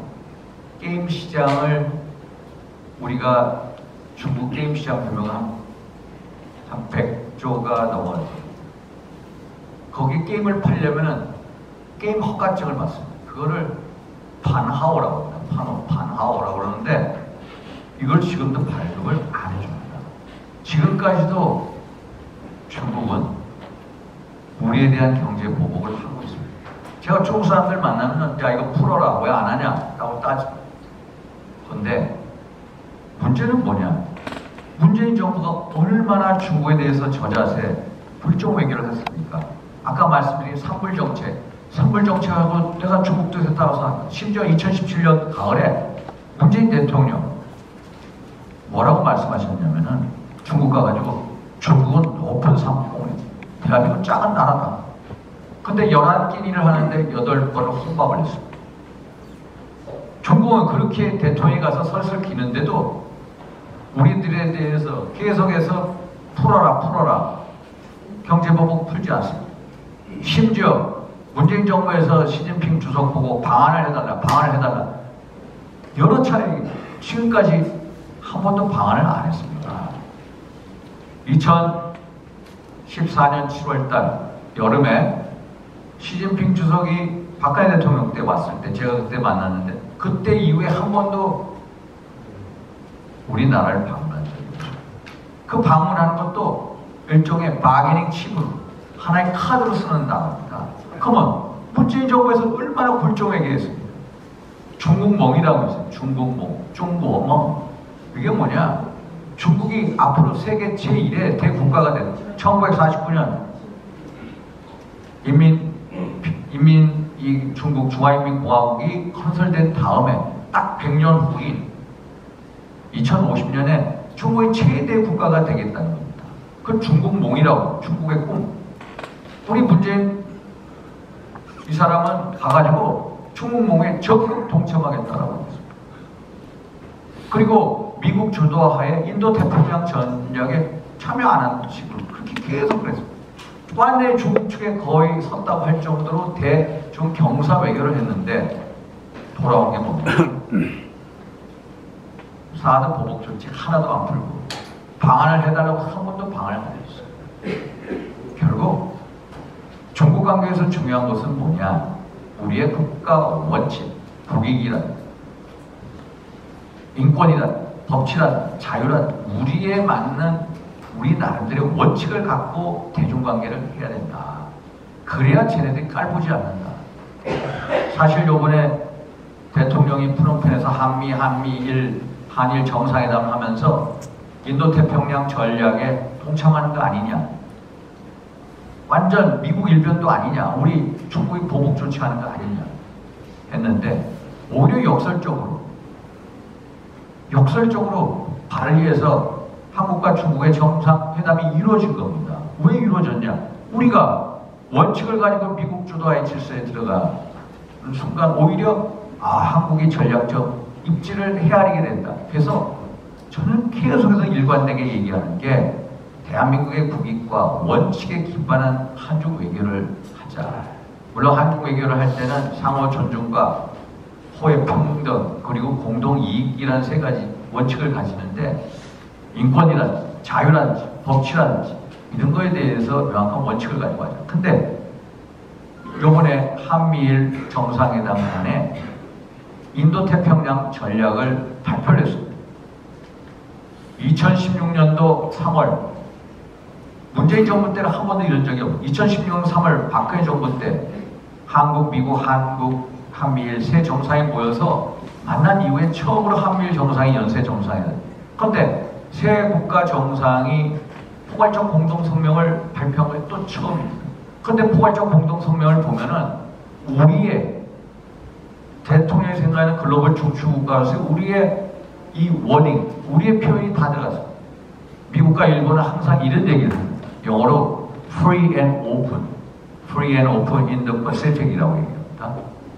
게임 시장을 우리가 중국 게임 시장 규모가 한 100조가 넘어요. 거기 게임을 팔려면은 게임 허가증을 받습니다. 그거를 반하오라고 합니다. 반하오라고 그러는데 이걸 지금도 발급을 안 해줍니다. 지금까지도 중국은 우리에 대한 경제 보복을 하고 있습니다. 제가 중국 사람들 만나면 야 이거 풀어라 왜 안 하냐 라고 따집니다. 그런데 문제는 뭐냐, 문재인 정부가 얼마나 중국에 대해서 저자세 불종 외교를 했습니까? 아까 말씀드린 산불정책하고 내가 중국 뜻에 따라서 심지어 2017년 가을에 문재인 대통령 뭐라고 말씀하셨냐면은 중국 가가지고 중국은 오픈 상공이지 대한민국 작은 나라다. 근데 11끼니를 하는데 8번 혼밥을 했습니다. 중국은 그렇게 대통령이 가서 설설 기는데도 우리들에 대해서 계속해서 풀어라 경제보복 풀지 않습니다. 심지어 문재인 정부에서 시진핑 주석 보고 방안을 해달라. 여러 차례 지금까지 한 번도 방안을 안 했습니다. 2014년 7월달 여름에 시진핑 주석이 박근혜 대통령 때 왔을 때 제가 그때 만났는데 그때 이후에 한 번도 우리나라를 방문한 적이 없어요. 그 방문하는 것도 일종의 바게닝 칩으로 하나의 카드로 쓰는 나라입니다. 그러면 문재인 정부에서 얼마나 굴종하게 했습니까? 중국몽이라고 했어요. 중국몽. 이게 뭐냐? 중국이 앞으로 세계 제1의 대국가가 되는 1949년 이 중국 중화인민공화국이 건설된 다음에 딱 100년 후인 2050년에 중국의 최대 국가가 되겠다는 겁니다. 그 중국몽이라고, 중국의 꿈. 우리 문재인 이 사람은 가가지고 중국몽에 적극 동참하겠다라고 했습니다. 그리고 미국 주도하에 인도 태평양 전략에 참여 안 하는 식으로 그렇게 계속 그랬습니다. 완전히 중국 측에 거의 섰다고 할 정도로 대중 경사 외교를 했는데 돌아온 게 뭡니까? 사드 보복 정책 하나도 안 풀고 방안을 해달라고 한 번도 방안을 안 해줬어요. 결국 중국 관계에서 중요한 것은 뭐냐? 우리의 국가 원칙, 국익이란, 인권이란, 법치란, 자유란, 우리에 맞는 우리 나름대로의 원칙을 갖고 대중관계를 해야 된다. 그래야 쟤네들이 깔보지 않는다. 사실 요번에 대통령이 프놈펜에서 한미일, 한일 정상회담을 하면서 인도 태평양 전략에 동참하는 거 아니냐? 완전 미국 일변도 아니냐, 우리 중국이 보복 조치하는 거 아니냐 했는데 오히려 역설적으로 발리에서 한국과 중국의 정상회담이 이루어진 겁니다. 왜 이루어졌냐? 우리가 원칙을 가지고 미국 주도하에 질서에 들어가는 순간 오히려 한국이 전략적 입지를 헤아리게 된다. 그래서 저는 계속해서 일관되게 얘기하는 게 대한민국의 국익과 원칙에 기반한 한중 외교를 하자. 물론 한중 외교를 할 때는 상호 존중과 호의 평등 그리고 공동이익이라는 세 가지 원칙을 가지는데 인권이라든지 자유라든지 법치라든지 이런 거에 대해서 명확한 원칙을 가지고 하자. 근데 요번에 한미일 정상회담 안에 인도태평양 전략을 발표를 했습니다. 2016년도 3월 문재인 정부 때는 한 번도 이런 적이 없고 2016년 3월 박근혜 정부 때 한국, 미국, 한미일 세 정상이 모여서 만난 이후에 처음으로 한미일 정상이 연쇄 정상이다. 그런데 세 국가 정상이 포괄적 공동성명을 발표한 것이 또 처음입니다. 그런데 포괄적 공동성명을 보면은 우리의 대통령이 생각하는 글로벌 중추국가로서 우리의 이 워닝, 우리의 표현이 다 들어갔습니다. 미국과 일본은 항상 이런 얘기를 합니다. 영어로 free and open, free and open in the Pacific이라고 얘기합니다.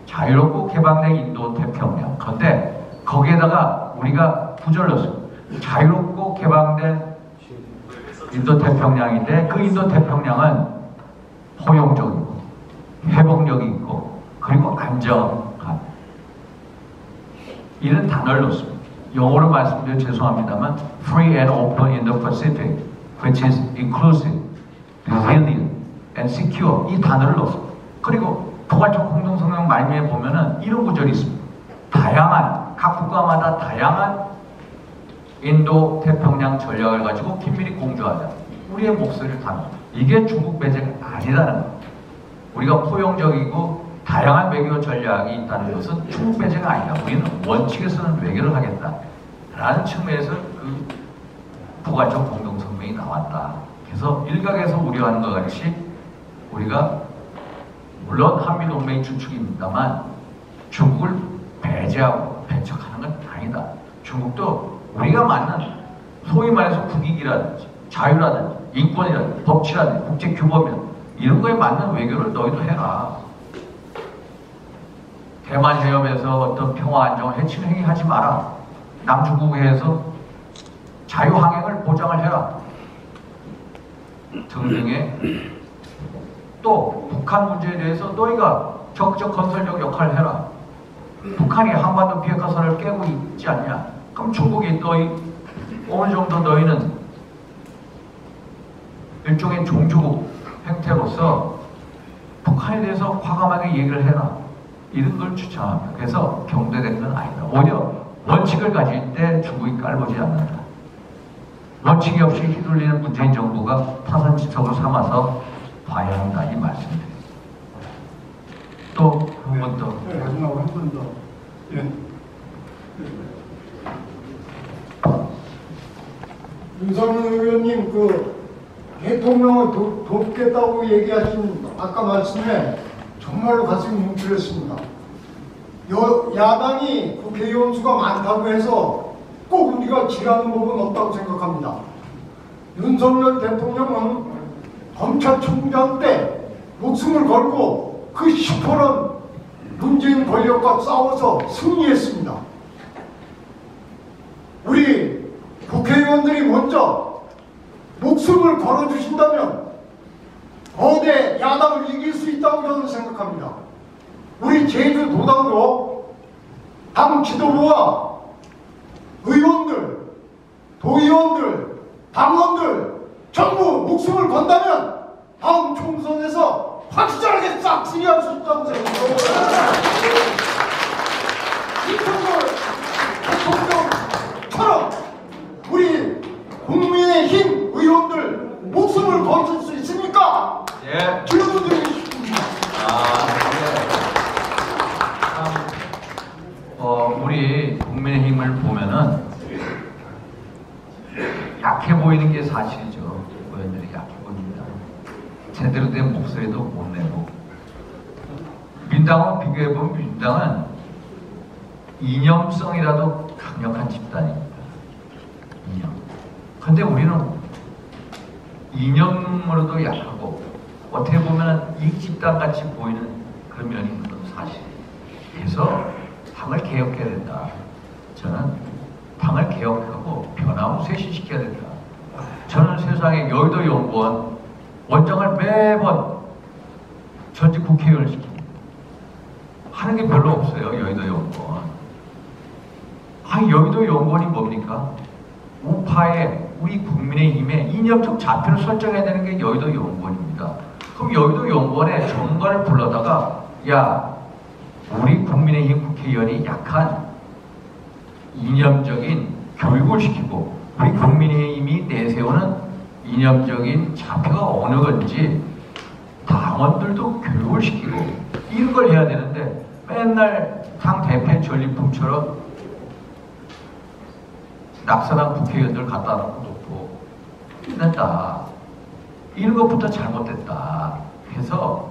자유롭고 개방된 인도 태평양. 그런데 거기에다가 우리가 부절렀습니다. 자유롭고 개방된 인도 태평양인데 그 인도 태평양은 포용적이고 회복력이 있고 그리고 안정감, 이런 단어를 넣습니다. 영어로 말씀드려 죄송합니다만 free and open in the Pacific, which is inclusive, resilient and secure, 이 단어를 넣습니다. 그리고 포괄적 공동성명 말미에 보면은 이런 구절이 있습니다. 다양한, 각 국가마다 다양한 인도 태평양 전략을 가지고 긴밀히 공조하자. 우리의 목소리를 담아. 이게 중국 배제가 아니라는 것. 우리가 포용적이고 다양한 외교 전략이 있다는 것은 중국 배제가 아니다. 우리는 원칙에서는 외교를 하겠다라는 측면에서 그 포괄적 공동성명이 나왔다. 그래서 일각에서 우려하는 것 같이 우리가 물론 한미동맹이 주축입니다만 중국을 배제하고 배척하는 건 아니다. 중국도 우리가 맞는 소위 말해서 국익이라든지 자유라든지 인권이라든지 법치라든지 국제규범이라든지 이런 거에 맞는 외교를 너희도 해라. 대만 해협에서 어떤 평화 안정을 해치는 행위 하지 마라. 남중국해에서 자유항행을 보장을 해라. 등등의, 또 북한 문제에 대해서 너희가 적극적 건설적 역할을 해라. 북한이 한반도 비핵화선을 깨고 있지 않냐. 그럼 중국이 너희 어느 정도 너희는 일종의 종주국 행태로서 북한에 대해서 과감하게 얘기를 해라. 이런 걸 추천합니다. 그래서 경계된 건 아니다. 오히려 원칙을 가질 때 중국이 깔보지 않는다. 원칙이 없이 휘둘리는 문재인 정부가 타산지석으로 삼아서 봐야 한다. 이 말씀입니다. 또 한 번 더. 네, 마지막으로 한 번 더. 예. 네. 윤상현 의원님, 그 대통령을 돕겠다고 얘기하신 아까 말씀에 정말로 가슴이 뭉클했습니다. 야당이 국회의원 수가 많다고 해서 꼭 우리가 지라는 법은 없다고 생각합니다. 윤석열 대통령은 검찰총장 때 목숨을 걸고 그 10호는 문재인 권력과 싸워서 승리했습니다. 우리 국회의원들이 먼저 목숨을 걸어주신다면 거대 야당을 이길 수 있다고 저는 생각합니다. 우리 제주도당도 당 지도부와 의원들, 도의원들, 당원들 전부 목숨을 건다면 다음 총선에서 확실하게 싹 승리할 수 있다고 생각합니다. 이 총선처럼 우리 국민의힘 의원들 목숨을 건질 수 있습니까? 예. 질문드리겠습니다. 아, 네. 우리 국민의힘을 보면은 약해 보이는 게 사실이죠. 의원들이 약해 보입니다. 제대로 된 목소리도 못 내고. 민당은 비교해 보면 민당은 이념성이라도 강력한 집단입니다. 근데 우리는 이념으로도 약하고 어떻게 보면 이 집단같이 보이는 그런 면이 있는 것도 사실이에요. 그래서 당을 개혁해야 된다. 저는 당을 개혁하고 변화하고 쇄신시켜야 된다. 저는 세상에 여의도 연구원 원장을 매번 전직 국회의원을 시킵니다. 하는 게 별로 없어요. 여의도 연구원. 아니 여의도 연구원이 뭡니까? 우파의 우리 국민의힘의 이념적 좌표를 설정해야 되는 게 여의도 연구원입니다. 그럼 여의도 연구원에 전문가를 불러다가 야 우리 국민의힘 국회의원이 약한 이념적인 교육을 시키고 우리 국민의힘이 내세우는 이념적인 좌표가 어느 건지 당원들도 교육을 시키고 이런 걸 해야 되는데 맨날 당 대표 전리품처럼 낙선한 국회의원들 갖다 놓고 끝났다. 이런 것부터 잘못됐다. 그래서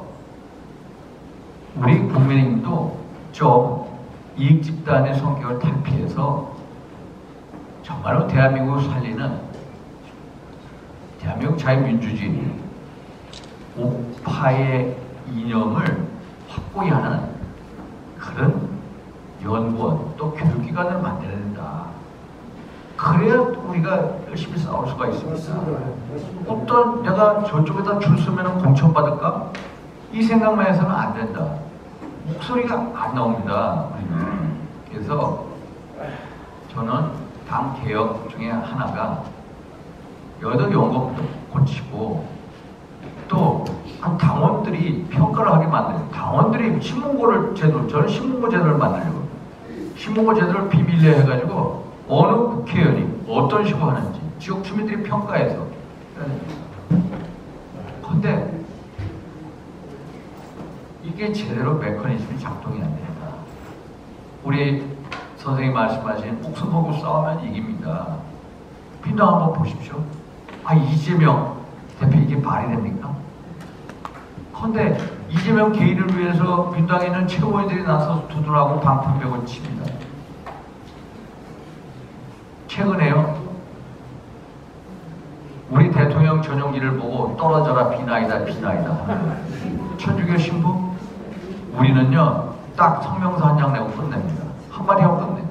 우리 국민의힘도 좀 이익집단의 성격을 탈피해서 정말로 대한민국을 살리는 대한민국 자유민주주의 우파의 이념을 확고히 하는 그런 연구원 또 교육기관을 만들어야 된다. 그래야 우리가 열심히 싸울 수가 있습니다. 어떤 내가 저쪽에다 줄 서면 공천받을까? 이 생각만 해서는 안 된다. 목소리가 안 나옵니다. 그래서 저는 당 개혁 중에 하나가 여덟 연금도 고치고 또 당원들이 평가를 하게 만드는 당원들이 신문고를 제도, 저는 신문고 제도를 만들려고 신문고 제도를 비밀리에 해가지고 어느 국회의원이 어떤 식으로 하는지 지역 주민들이 평가해서. 근데 이게 제대로 메커니즘이 작동이 안 된다. 우리 선생님 말씀하신 목숨 걸고 싸우면 이깁니다. 빈도 한번 보십시오. 아, 이재명 대표 이게 말이 됩니까? 근데 이재명 개인을 위해서 민당에는 최고위원들이 나서서 두들하고 방풍벽을 칩니다. 최근에요. 우리 대통령 전용기를 보고 떨어져라 비나이다 비나이다. 천주교 신부? 우리는요 딱 성명서 한 장 내고 끝냅니다. 한마디 하고 끝내.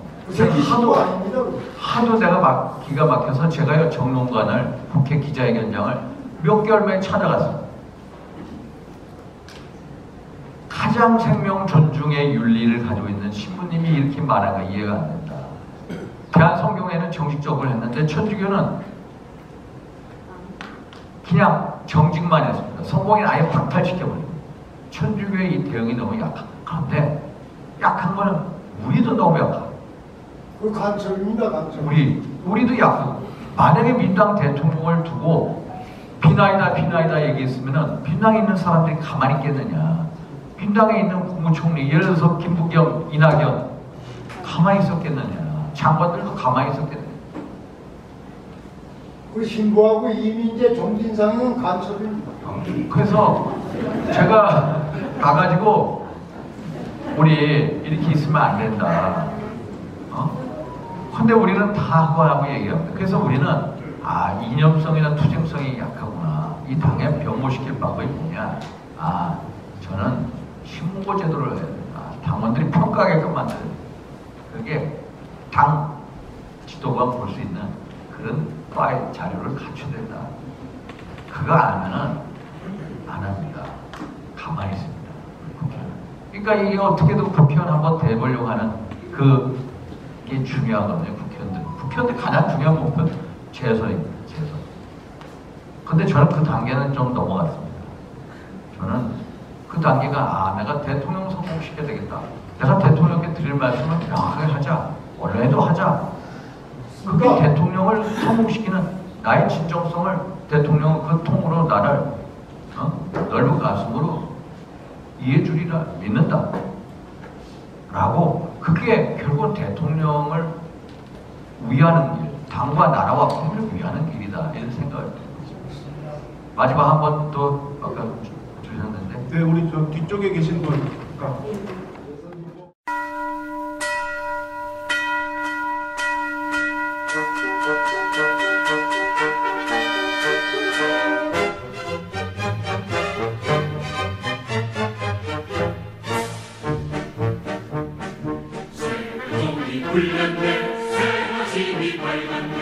하도 내가 막 기가 막혀서 제가요 정론관을 국회 기자회견장을 몇 개월 만에 찾아갔어요. 가장 생명 존중의 윤리를 가지고 있는 신부님이 이렇게 말하니까 이해가 안 된다. 대한성경회는 정식적으로 했는데 천주교는 그냥 정직만 했습니다. 성공인 아예 박탈시켜버립니다. 천주교의 이 대응이 너무 약한 건데 약한 거는 우리도 너무 약하다. 그 간첩입니다. 간첩. 우리도 약하고 만약에 민당 대통령을 두고 비나이다 비나이다 얘기했으면 빈당에 있는 사람들이 가만히 있겠느냐. 빈당에 있는 국무총리 예를 들어서 김부겸, 이낙연 가만히 있었겠느냐. 장관들도 가만히 있었겠느냐. 그 신부하고 이민재 정신상에는 간첩입니다. 그래서 제가 가가지고 우리 이렇게 있으면 안 된다. 근데 우리는 다 하고 얘기합니다. 그래서 우리는 아 이념성이나 투쟁성이 약하구나. 이 당에 변모시킬 방법이 뭐냐. 아 저는 신문고 제도를 해야 된다. 당원들이 평가하게끔 만드는 그게 당 지도가 볼 수 있는 그런 파일 자료를 갖춰야 된다. 그거 안 하면은 안 합니다. 가만히 있습니다. 그러니까 이게 어떻게든 국회의원 한번 돼보려고 하는 그게 중요하거든요. 국회의원들 가장 중요한 목표는 재선입니다. 재선. 근데 저는 그 단계는 좀 넘어갔습니다. 저는 그 단계가 아 내가 대통령 성공시켜야 되겠다. 내가 대통령께 드릴 말씀을 명확하게 하자. 원래도 하자. 그게 대통령을 성공시키는 나의 진정성을 대통령은 그 통으로 나를 넓은 가슴으로 이해해주리라 믿는다 라고 그게 결국 대통령을 위하는 길 당과 나라와 국민을 위하는 길이다 이런 생각을 드립니다. 마지막 한 번 더 아까 주셨는데 네 우리 저 뒤쪽에 계신 분 아까 새가 심이 빨갛네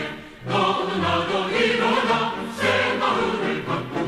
너는 나도 일어나 새 마을을 걷고